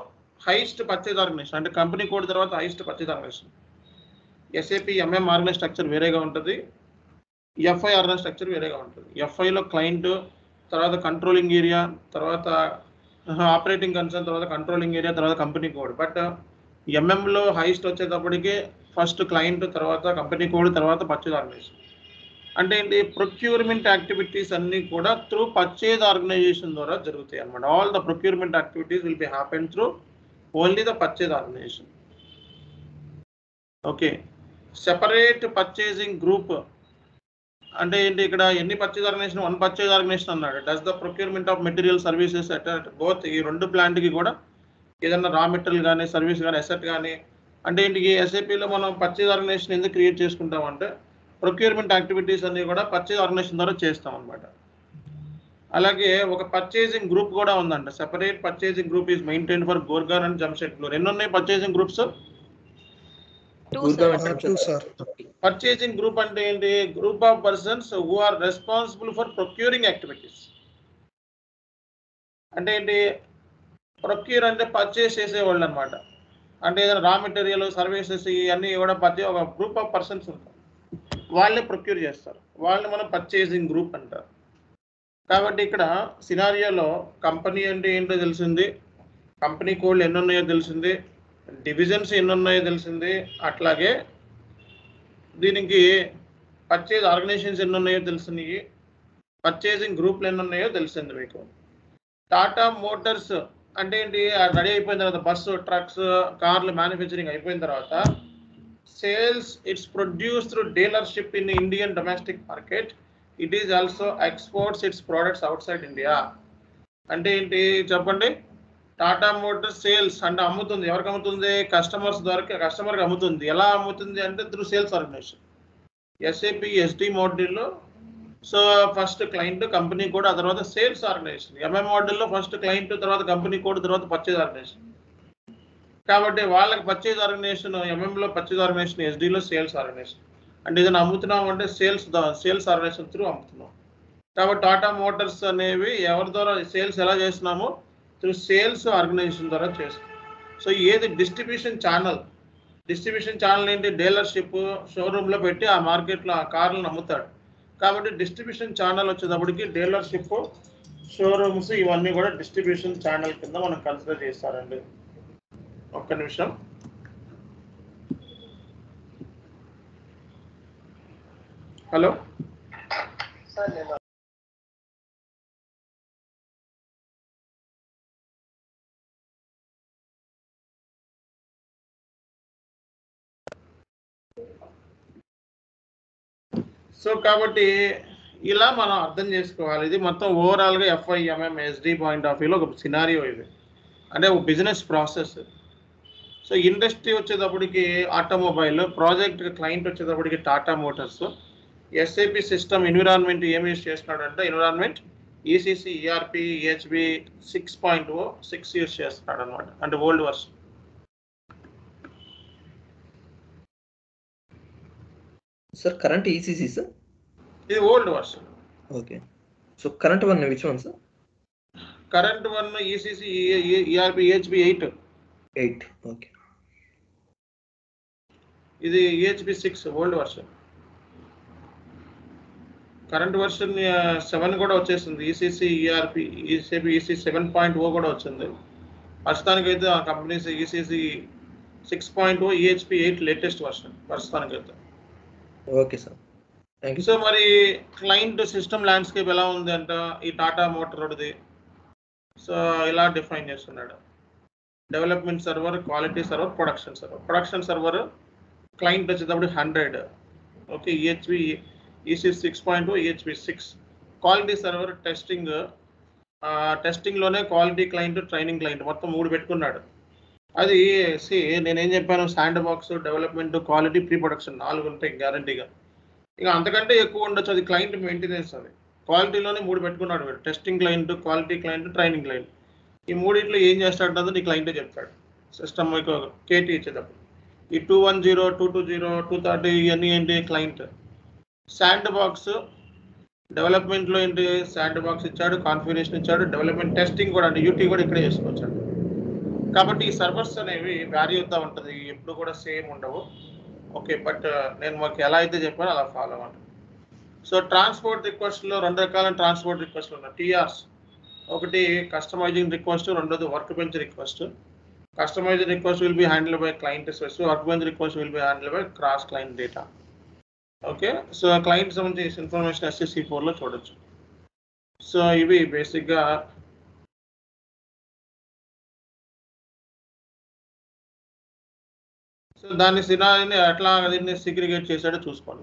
highest purchase organization. And company code tarvata highest purchase organization. SAP MM organization structure verega untadi. FI organization structure verega untadi. FI lo client tarvata controlling area, tarvata operating concern, tarvata controlling area, tarvata company code. But MM lo highest vachetappudiki first client tarvata company code tarvata purchase organization. అంటే ఏంటి procurement activities అన్నీ కూడా through purchase organisation ద్వారా జరుగుతాయి అనమాట. All the procurement activities will be happen through only the purchase organisation. Okay. Separate purchasing group అంటే ఏంటి? ఇక్కడ ఎన్ని purchase organisation? One purchase organisation అన్నాడు. Does the procurement of material, services at both. ఈ రెండు ప్లాంట్కి కూడా ఏదన్నా రా మెటీరియల్ కానీ, సర్వీస్ కానీ, అసెట్ కానీ అంటే ఏంటి? ఎస్ఏపీలో మనం పర్చేజ్ ఆర్గనైజేషన్ ఎందుకు క్రియేట్ చేసుకుంటామంటే ప్రొక్యూర్మెంట్ యాక్టివిటీస్ అన్ని కూడా పర్చేజ్ ఆర్గనైజేషన్ ద్వారా చేస్తాం అనమాట. అలాగే ఒక పర్చేజింగ్ గ్రూప్ కూడా ఉందంట. Separate purchasing group is maintain for Gurugram and Jamshedpur. ఎన్ని ఉన్నాయి పర్చేజింగ్ గ్రూప్స్? పర్చేజింగ్ గ్రూప్ అంటే ఏంటి? Group of persons who are responsible for procuring activities. అంటే ఏంటి? ప్రొక్యూర్ అంటే పర్చేస్ చేసేవాళ్ళు అనమాట. అంటే ఏదైనా రా మెటీరియల్, సర్వీసెస్ ఇవన్నీ కూడా ఒక గ్రూప్ ఆఫ్ పర్సన్స్ ఉంటారు. వాళ్ళే ప్రొక్యూర్ చేస్తారు. వాళ్ళని మనం పర్చేసింగ్ గ్రూప్ అంటారు. కాబట్టి ఇక్కడ సినారియోలో కంపెనీ అంటే ఏంటో తెలిసింది, కంపెనీ కోడ్లు ఎన్ని ఉన్నాయో తెలిసింది, డివిజన్స్ ఎన్ని ఉన్నాయో తెలిసింది, అట్లాగే దీనికి పర్చేజ్ ఆర్గనైజేషన్స్ ఎన్ని ఉన్నాయో తెలిసినవి, పర్చేసింగ్ గ్రూప్లు ఎన్ని ఉన్నాయో తెలిసింది మీకు. టాటా మోటార్స్ అంటే ఏంటి? రెడీ అయిపోయిన తర్వాత బస్సు, ట్రక్స్, కార్లు మ్యానుఫ్యాక్చరింగ్ అయిపోయిన తర్వాత sales it's produced through dealership in the Indian domestic market it is also exports its products outside India. And Tata Motors sales and Amutundi, or Kamutundi, customers, customer Kamutundi, Yala Amutundi, and through sales organization. SAP SD model. So, first client to company code, other the sales organization. MM model, first client to the company code, other the purchase organization. Kavate Wallak purchase organization, MM purchase organization, SD sales organization. And is an Amutana one sales the sales organization through Amutana. Tata Motors Navy, Yavadora sales Elajesnamo through sales organization. So, this is distribution channel. Distribution channel in the dealership, showroom, market, car, and Amutad. Covered distribution channel of Chadabudiki, dealership, showrooms, you want me got a distribution channel. Can the one consider JSR and condition. Hello? So, Kabati, Ila Mana, then Jesko, the Mato overall FIMM SD point of view scenario and a business process. So, industry which is the automobile, project client which is the Tata Motors, SAP system environment, environment, ECC, ERP, EHP 6.0, 6 years shares, and the world version. Sir, current ECC, sir? This is old version. Okay. So, current one, which one, sir? Current one, ECC, ERP, EHP 8. 8, okay. This is EHP 6, old version. Current version 7 got out chasing the ECC, ERP, ECC 7.0 got out chasing the Asthana company's ECC 6.0, EHP 8 latest version. Okay, sir. Thank you. So, my client system landscape alone and Tata Motor. So, I'll define this. Development server, quality server, production server. Production server, client is 100. Okay, EHP, EC 6.0, EHP 6. Quality server, testing. Testing lone quality client, training client. What the mood between that is, see, in sandbox development quality pre-production, all will take guarantee. The client maintenance. Quality loan, testing client, quality client, training client. Immediately, in start the client system KT 210, 220, 230 NEND client. Sandbox development lo indi sandbox ichadu, configuration ichadu, development testing kuda andi UT kuda ikkade chesukochadu. Kabatti servers anevi vary avutha untadi eppudu kuda same undavu. Okay, but nenu maaku ela aithe cheppanu ala follow avundu. So transport request lo rendu rakala transport request unna TRs okati customizing request rendodu workbench request. Customizing request will be handled by client specific, workbench request will be handled by cross client data. Okay, so client sambandhinchina information SC4 lo chodochu. So ivi basic ga so, that is the segregate chase at choose for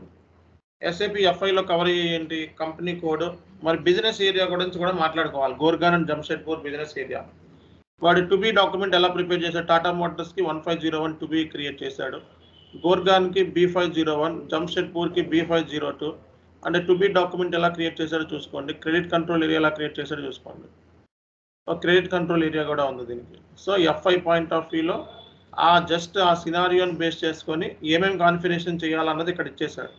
SAP FICO cover in the company code, my business area accordance to Matla call, Gurugram and Jamshedpur business area. But to be document ella prepare chase at Tata Motors 1501 to be create chase at Gurugram ki B501, Jamshedpur ki B502, and a to be document ella create chase at choose for credit control area create chase at choose for a credit control area go down the thing. So, FI point of view. Just a scenario based cheskoni, MM configuration cheyal another cut chaser.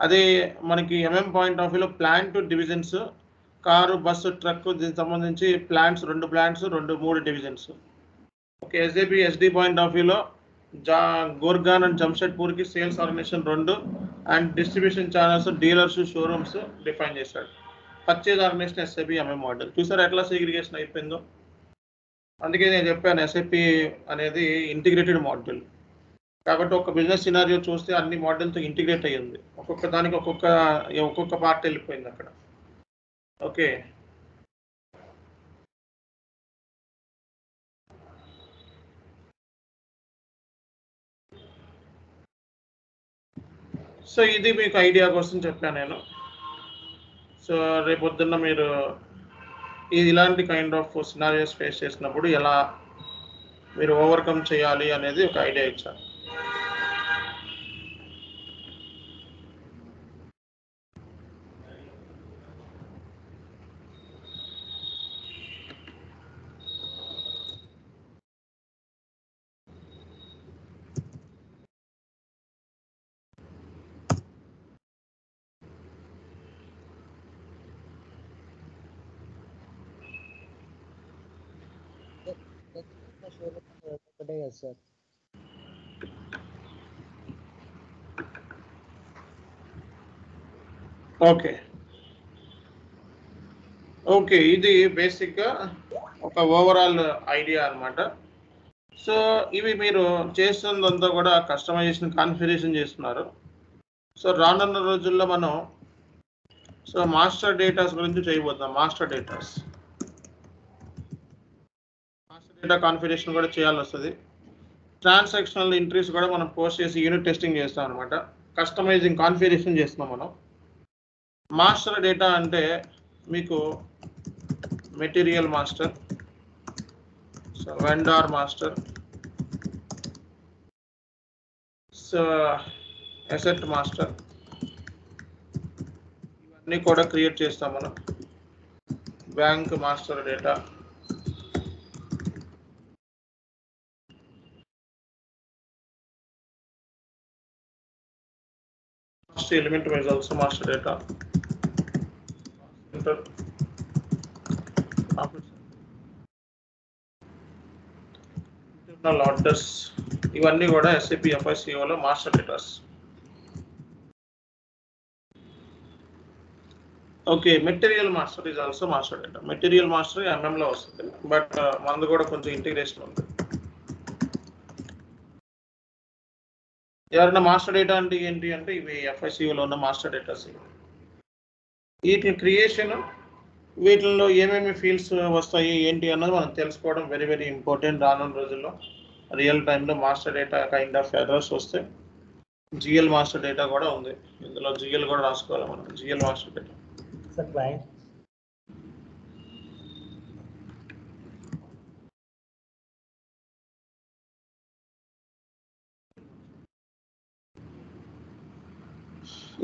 Ade manaki MM point of view plan to divisions, car, bus, truck, then someone in chi plants, rundu mood divisions. Okay, SAP SD point of view, Gurugram and Jamshedpur ki sales organization rundu and distribution channels, dealers, showrooms, define chaser. Purchase organization SAP MM model. Choose at last segregation ipendo. And again, Japan SAP and the integrated model. Kavatok business scenario chose the only model to integrate in the Okokadani Koka Yokoka part in the okay. So, this is the idea of Japan. So రేపు పొద్దున్న మీరు ఇలాంటి kind of scenarios face చేసినప్పుడు ఎలా మీరు overcome చేయాలి అనేది ఒక ఐడియా ఇచ్చారు. Yes, sir. Okay. Okay, ఇది బేసిక్గా ఒక ఓవరాల్ ఐడియా అన్నమాట. సో ఇవి మీరు చేస్తున్నంతా కూడా కస్టమైజేషన్ కాన్ఫిగరేషన్ చేస్తున్నారు. సో రానున్న రోజుల్లో మనం సో మాస్టర్ డేటాస్ గురించి చేయబోతున్నాం. మాస్టర్ డేటా కాన్ఫిగరేషన్ కూడా చేయాల్సి వస్తుంది. ట్రాన్సాక్షనల్ ఎంట్రీస్ కూడా మనం పోస్ట్ చేసి యూనిట్ టెస్టింగ్ చేస్తాం అనమాట. కస్టమైజింగ్ కాన్ఫిగరేషన్ చేస్తున్నాం మనం. మాస్టర్ డేటా అంటే మీకు material master, so vendor master, so asset master, ఇవన్నీ కూడా క్రియేట్ చేస్తాం మనం. Bank master data, element is also master data, internal orders, ఇవన్నీ కూడా SAP FICO లో master datas. Okay, material master is also master data. Material master MM లో వస్తుంది, but మనది కూడా కొంచెం ఇంటిగ్రేషన్ ఉంది. ఎవరైనా మాస్టర్ డేటా అంటే ఏంటి అంటే ఇవి FICO ఉన్న మాస్టర్ డేటాస్. వీటి క్రియేషన్, వీటిల్లో ఏమేమి ఫీల్డ్స్ వస్తాయి ఏంటి అన్నది మనం తెలుసుకోవడం వెరీ వెరీ ఇంపార్టెంట్. రానున్న రోజుల్లో రియల్ టైంలో master data kind of errors వస్తే GL మాస్టర్ డేటా కూడా ఉంది ఇందులో. GL కూడా రాసుకోవాలి మనం. GL మాస్టర్ డేటా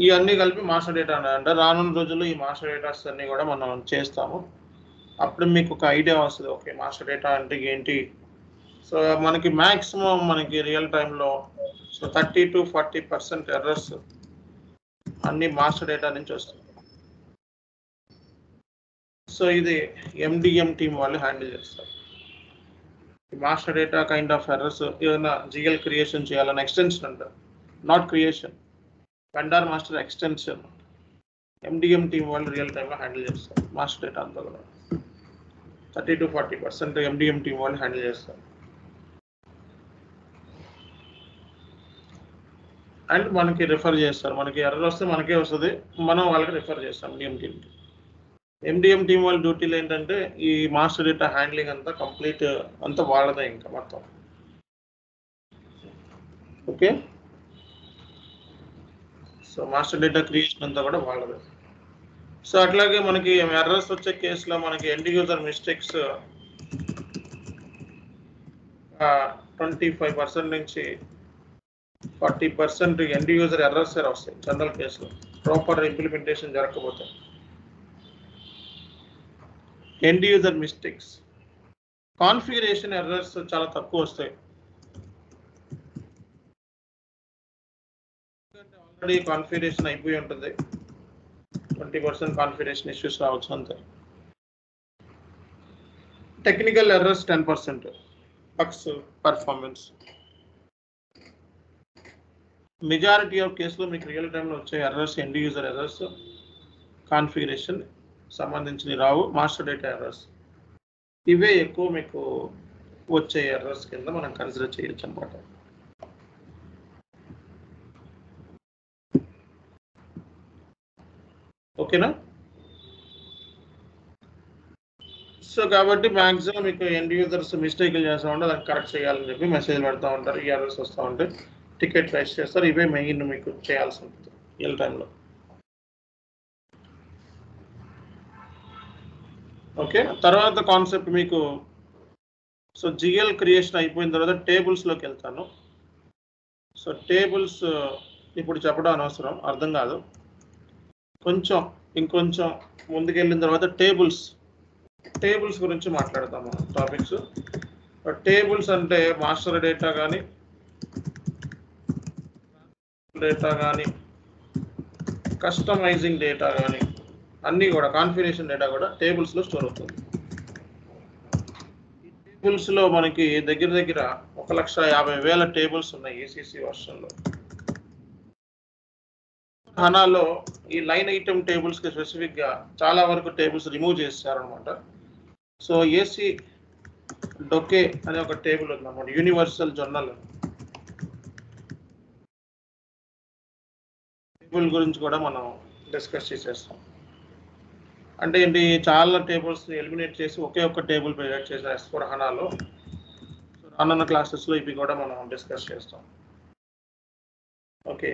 ఇవన్నీ కలిపి మాస్టర్ డేటా అంటే రానున్న రోజుల్లో ఈ మాస్టర్ డేటాస్ అన్నీ కూడా మనం చేస్తాము. అప్పుడు మీకు ఒక ఐడియా వస్తుంది, ఓకే మాస్టర్ డేటా అంటే ఏంటి. సో మనకి మ్యాక్సిమం మనకి రియల్ టైంలో సో 30 to 40% ఎర్రర్స్ అన్నీ మాస్టర్ డేటా నుంచి వస్తుంది. సో ఇది MDM టీమ్ వాళ్ళు హ్యాండిల్ చేస్తారు. Master data kind of errors ఏదైనా GL క్రియేషన్ చేయాలన్న ఎక్స్టెన్షన్ అంటారు, not creation. Vendor master extension MDM team వాళ్ళు రియల్ టైంలో హ్యాండిల్ చేస్తారు. మాస్టర్ డేటా అంతా కూడా 30 to 40% MDM టీమ్ వాళ్ళు హ్యాండిల్ చేస్తారు. అండ్ మనకి రిఫర్ చేస్తారు, మనకి ఎర్రర్ వస్తే మనకే వస్తుంది, మనం వాళ్ళకి రిఫర్ చేస్తాం MDM టీమ్కి. MDM టీం వాళ్ళ డ్యూటీలు ఏంటంటే ఈ మాస్టర్ డేటా హ్యాండ్లింగ్ అంతా కంప్లీట్ అంతా వాళ్ళదే ఇంకా మొత్తం. Okay, so master data creation అంతా కూడా వాళ్ళది. సో అట్లాగే మనకి ఎర్రర్స్ వచ్చే కేసులో మనకి ఎండ్ యూజర్ మిస్టేక్స్ 25% నుంచి 40% ఎండ్ యూజర్ ఎర్రర్స్ వస్తాయి జనరల్ కేసులో, ప్రాపర్ ఇంప్లిమెంటేషన్ జరగకపోతే. End user mistakes, configuration errors చాలా తక్కువ వస్తాయి. ఆల్రెడీ కాన్ఫిగరేషన్ అయిపోయి ఉంటుంది, 20% కాన్ఫిగరేషన్ ఇష్యూస్ రావచ్చు అంతే. Technical errors 10%, bugs, performance. Majority of కేసులో మీకు రియల్ టైంలో వచ్చే errors end user errors, configuration సంబంధించినవి రావు. మాస్టర్ డేటా ఎర్రర్స్ ఇవే ఎక్కువ మీకు వచ్చే ఎర్రర్స్ కింద మనం కన్సిడర్ చేయొచ్చు అన్నమాట. ఓకేనా? సో కాబట్టి మ్యాక్సిమం మీకు ఎండ్ యూజర్స్ మిస్టేక్లు చేస్తూ ఉంటే దాన్ని కరెక్ట్ చేయాలని చెప్పి మెసేజ్ పెడతా ఉంటారు. ERS వస్తూ ఉంటే టికెట్ రైస్ చేస్తారు. ఇవే మెయిన్ మీకు చేయాల్సి ఉంటుంది రియల్ టైంలో. ఓకే తర్వాత కాన్సెప్ట్ మీకు సో జిఎల్ క్రియేషన్ అయిపోయిన తర్వాత టేబుల్స్లోకి వెళ్తాను. సో టేబుల్స్ ఇప్పుడు చెప్పడం అనవసరం, అర్థం కాదు. కొంచెం ఇంకొంచెం ముందుకెళ్ళిన తర్వాత టేబుల్స్ గురించి మాట్లాడతాము టాపిక్స్. టేబుల్స్ అంటే మాస్టర్ డేటా కానీ కస్టమైజింగ్ డేటా కానీ అన్నీ కూడా కాన్ఫిగరేషన్ డేటా కూడా టేబుల్స్లో స్టోర్ అవుతుంది. ఈ టేబుల్స్లో మనకి దగ్గర దగ్గర 1,50,000 టేబుల్స్ ఉన్నాయి ఏసీసీ వర్షన్లో. హానాలో ఈ లైన్ ఐటమ్ టేబుల్స్కి స్పెసిఫిక్గా చాలా వరకు టేబుల్స్ రిమూవ్ చేశారనమాట. సో ఏసీ డొకే అనే ఒక టేబుల్ ఉందన్నమాట, యూనివర్సల్ జర్నల్ టేబుల్ గురించి కూడా మనం డిస్కస్ చేసేస్తాం. అంటే ఏంటి, చాలా టేబుల్స్ని ఎలిమినేట్ చేసి ఒకే ఒక్క టేబుల్ ప్రొజెక్ట్ చేసిన S/4HANAలో. సో రానున్న క్లాసెస్లో ఇవి కూడా మనం డిస్కస్ చేస్తాం. ఓకే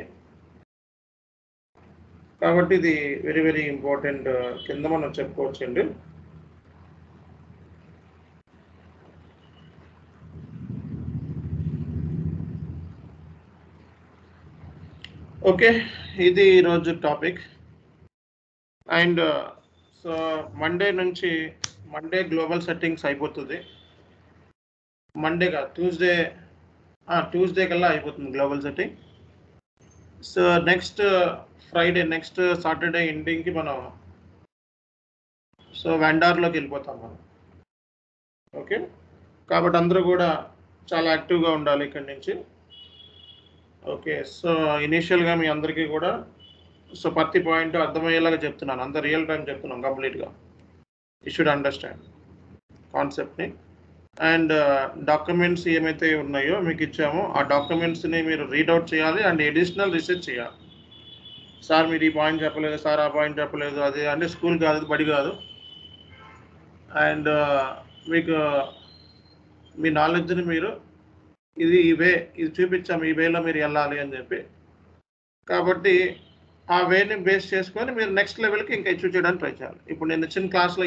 కాబట్టి ఇది వెరీ వెరీ ఇంపార్టెంట్ కింద మనం చెప్పుకోవచ్చండి. ఓకే ఇది ఈరోజు topic. And so Monday global settings అయిపోతుంది. మండేగా ట్యూస్డే కల్లా అయిపోతుంది global setting. So next Friday, next Saturday ఎండింగ్కి మనం సో వెండార్లోకి వెళ్ళిపోతాం మనం. ఓకే కాబట్టి అందరూ కూడా చాలా యాక్టివ్గా ఉండాలి ఇక్కడి నుంచి. ఓకే సో ఇనీషియల్గా మీ అందరికీ కూడా సో ప్రతి పాయింట్ అర్థమయ్యేలాగా చెప్తున్నాను, అంత రియల్ టైం చెప్తున్నాం కంప్లీట్గా. యూ షుడ్ అండర్స్టాండ్ కాన్సెప్ట్ని. అండ్ డాక్యుమెంట్స్ ఏమైతే ఉన్నాయో మీకు ఇచ్చామో ఆ డాక్యుమెంట్స్ని మీరు రీడ్అవుట్ చేయాలి అండ్ ఎడిషనల్ రీసెర్చ్ చేయాలి. సార్ మీరు ఈ పాయింట్ చెప్పలేదు, సార్ ఆ పాయింట్ చెప్పలేదు, అది అంటే స్కూల్ కాదు, బడి కాదు. అండ్ మీకు మీ నాలెడ్జ్ని మీరు ఇది ఈ వే ఇది చూపించాము, ఈ వేలో మీరు వెళ్ళాలి అని చెప్పి. కాబట్టి ఆ వేని బేస్ చేసుకొని మీరు నెక్స్ట్ లెవెల్కి ఇంకా అచీవ్ చేయడానికి ట్రై చేయాలి. ఇప్పుడు నేను ఇచ్చిన క్లాస్లో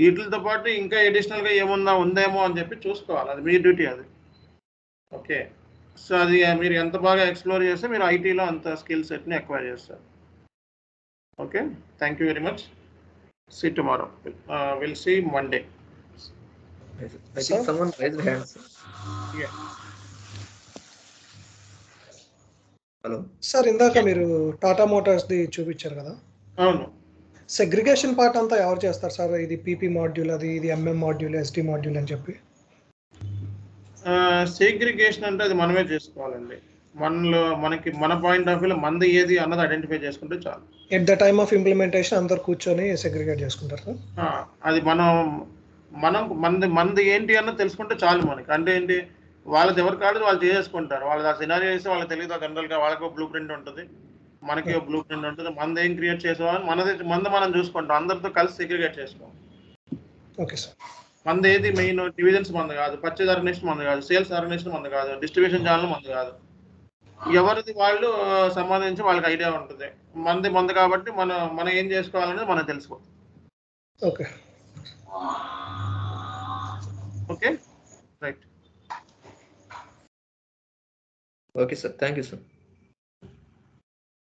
వీటితో పాటు ఇంకా ఎడిషనల్గా ఏమన్నా ఉందేమో అని చెప్పి చూసుకోవాలి, అది మీ డ్యూటీ అది. ఓకే సో అది మీరు ఎంత బాగా ఎక్స్ప్లోర్ చేస్తే మీరు ఐటీలో అంత స్కిల్ సెట్ని అక్వైర్ చేస్తారు. Okay thank you very much. See tomorrow, will see Monday. I think someone raised their hand, sir. Yeah. Hello. Sir, indaka meeru Tata Motors di chupicharu kada. Avunu. Segregation part anta evaru chestaru sir? Idi PP module, idi MM module, SD module ani cheppi. Segregation ante adi maname chesukovalandi. Manlo manaki mana point of view lo mandi edi annadi identify cheskunte chalu. At the time of implementation andaru kuchoni segregate cheskuntaru sir. Adi మనది ఏంటి అన్నది తెలుసుకుంటే చాలు మనకి. అంటే ఏంటి, వాళ్ళది ఎవరు కాదు వాళ్ళు చేసుకుంటారు, వాళ్ళది ఆ సినారియో వేస్తే వాళ్ళకి తెలియదు. జనరల్గా వాళ్ళకి బ్లూ ప్రింట్ ఉంటుంది, మనకి బ్లూ ప్రింట్ ఉంటుంది. మనది ఏం క్రియేట్ చేసామని మనది మనం చూసుకుంటాం, అందరితో కలిసి సెగ్రిగేట్ చేసుకోం. Okay sir. మనది ఏది మెయిన్ డివిజన్స్ మనది కాదు, పర్చేజ్ ఆర్గనైజేషన్ మనది కాదు, సేల్స్ ఆర్గనైజేషన్ మనది కాదు, డిస్ట్రిబ్యూషన్ ఛానల్ మనది కాదు. ఎవరిది వాళ్ళు సంబంధించి వాళ్ళకి ఐడియా ఉంటుంది. మనది కాబట్టి మనం ఏం చేసుకోవాలనేది మనం తెలుసుకో. Okay okay right okay sir thank you sir.